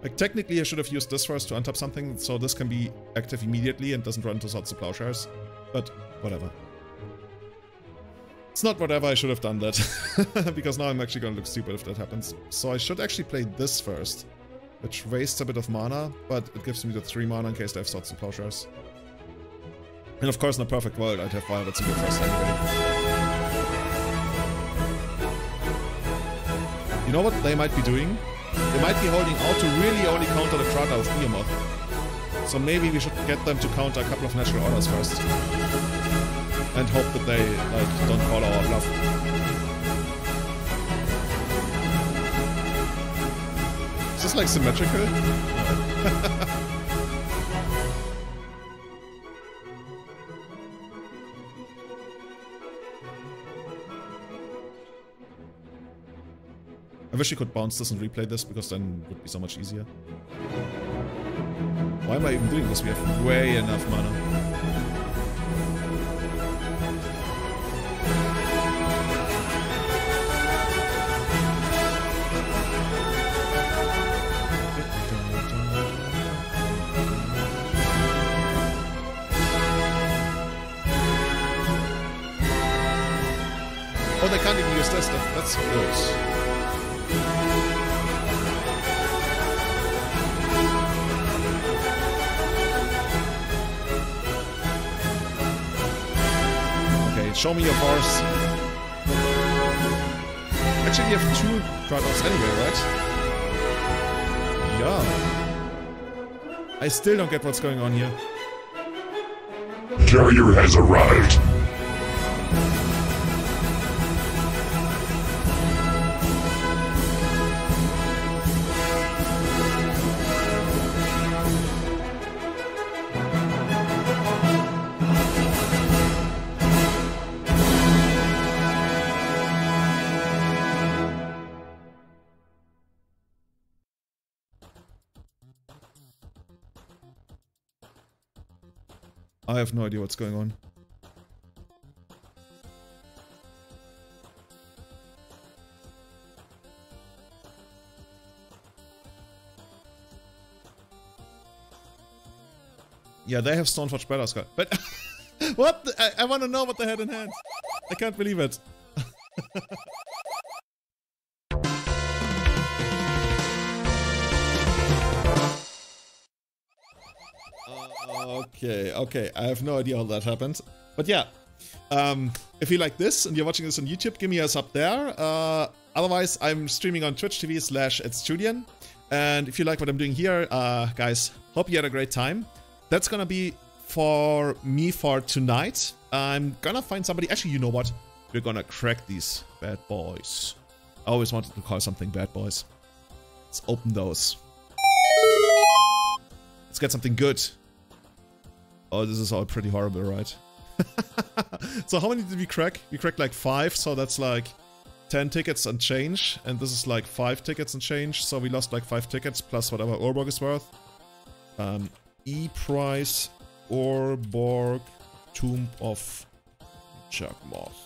Like, technically I should have used this first to untap something, so this can be active immediately and doesn't run to Swords of Plowshares. But, whatever. It's not whatever, I should have done that. Because now I'm actually gonna look stupid if that happens. So I should actually play this first. which wastes a bit of mana, but it gives me the three mana in case they have Swords and Plowshares. And of course, in a perfect world, I'd have Violets and go first anyway. You know what they might be doing? They might be holding out to really only counter the Trata of Behemoth. So maybe we should get them to counter a couple of Natural Orders first. And hope that they, like, don't call our bluff. Is this, like, symmetrical? I wish you could bounce this and replay this, because then it would be so much easier. Why am I even doing this? We have way enough mana. Oh, they can't even use this stuff. That's gross. Show me your bars. Actually, we have two Tratas anyway, right? Yeah. I still don't get what's going on here. Carrier has arrived. I have no idea what's going on. Yeah, they have Stoneforge Battlescar, but what? The, I, I want to know what they had in hand. I can't believe it. Okay, okay, I have no idea how that happened. But yeah, um, if you like this and you're watching this on YouTube, give me a sub there. Uh, otherwise, I'm streaming on twitch.tv slash itsJulian. And if you like what I'm doing here, uh, guys, hope you had a great time. That's gonna be for me for tonight. I'm gonna find somebody. Actually, you know what? We're gonna crack these bad boys. I always wanted to call something bad boys. Let's open those. Let's get something good. Oh, this is all pretty horrible, right? So how many did we crack? We cracked like five, so that's like ten tickets and change. And this is like five tickets and change, so we lost like five tickets plus whatever Urborg is worth. Um, E-Price, Urborg, Tomb of Jugmoth.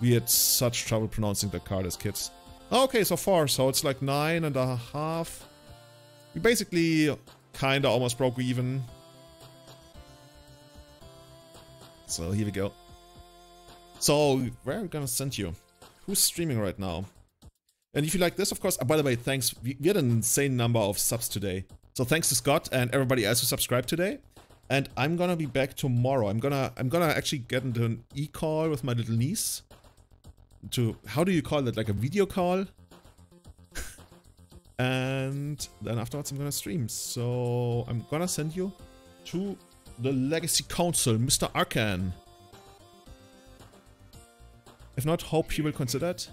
We had such trouble pronouncing that card as kids. Okay, so far, so it's like nine and a half. We basically kinda almost broke even. So here we go. So where are we gonna send you? Who's streaming right now? And if you like this, of course. Oh, by the way, thanks. We had an insane number of subs today. So thanks to Scott and everybody else who subscribed today. And I'm gonna be back tomorrow. I'm gonna I'm gonna actually get into an e-call with my little niece. To how do you call that? Like a video call. And then afterwards, I'm gonna stream. So I'm gonna send you to the Legacy Council, Mister Arkan. If not, hope you will consider it.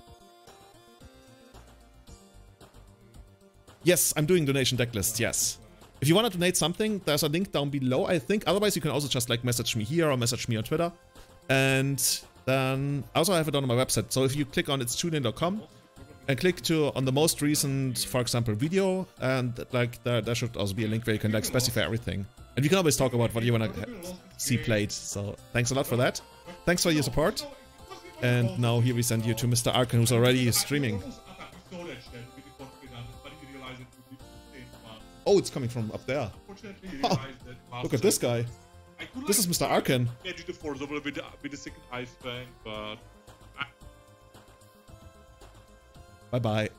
Yes, I'm doing donation deck lists, yes. If you want to donate something, there's a link down below, I think. Otherwise, you can also just like message me here or message me on Twitter. And then I also have it on my website. So if you click on its Julian dot com and click to on the most recent, for example, video, and like there, there should also be a link where you can like specify everything. And we can always talk about what you want to see played, so thanks a lot for that. Thanks for your support. And now here we send you to Mister Arkan, who's already streaming. Oh, it's coming from up there. Oh, look at this guy. This is Mister Arkan. Bye-bye.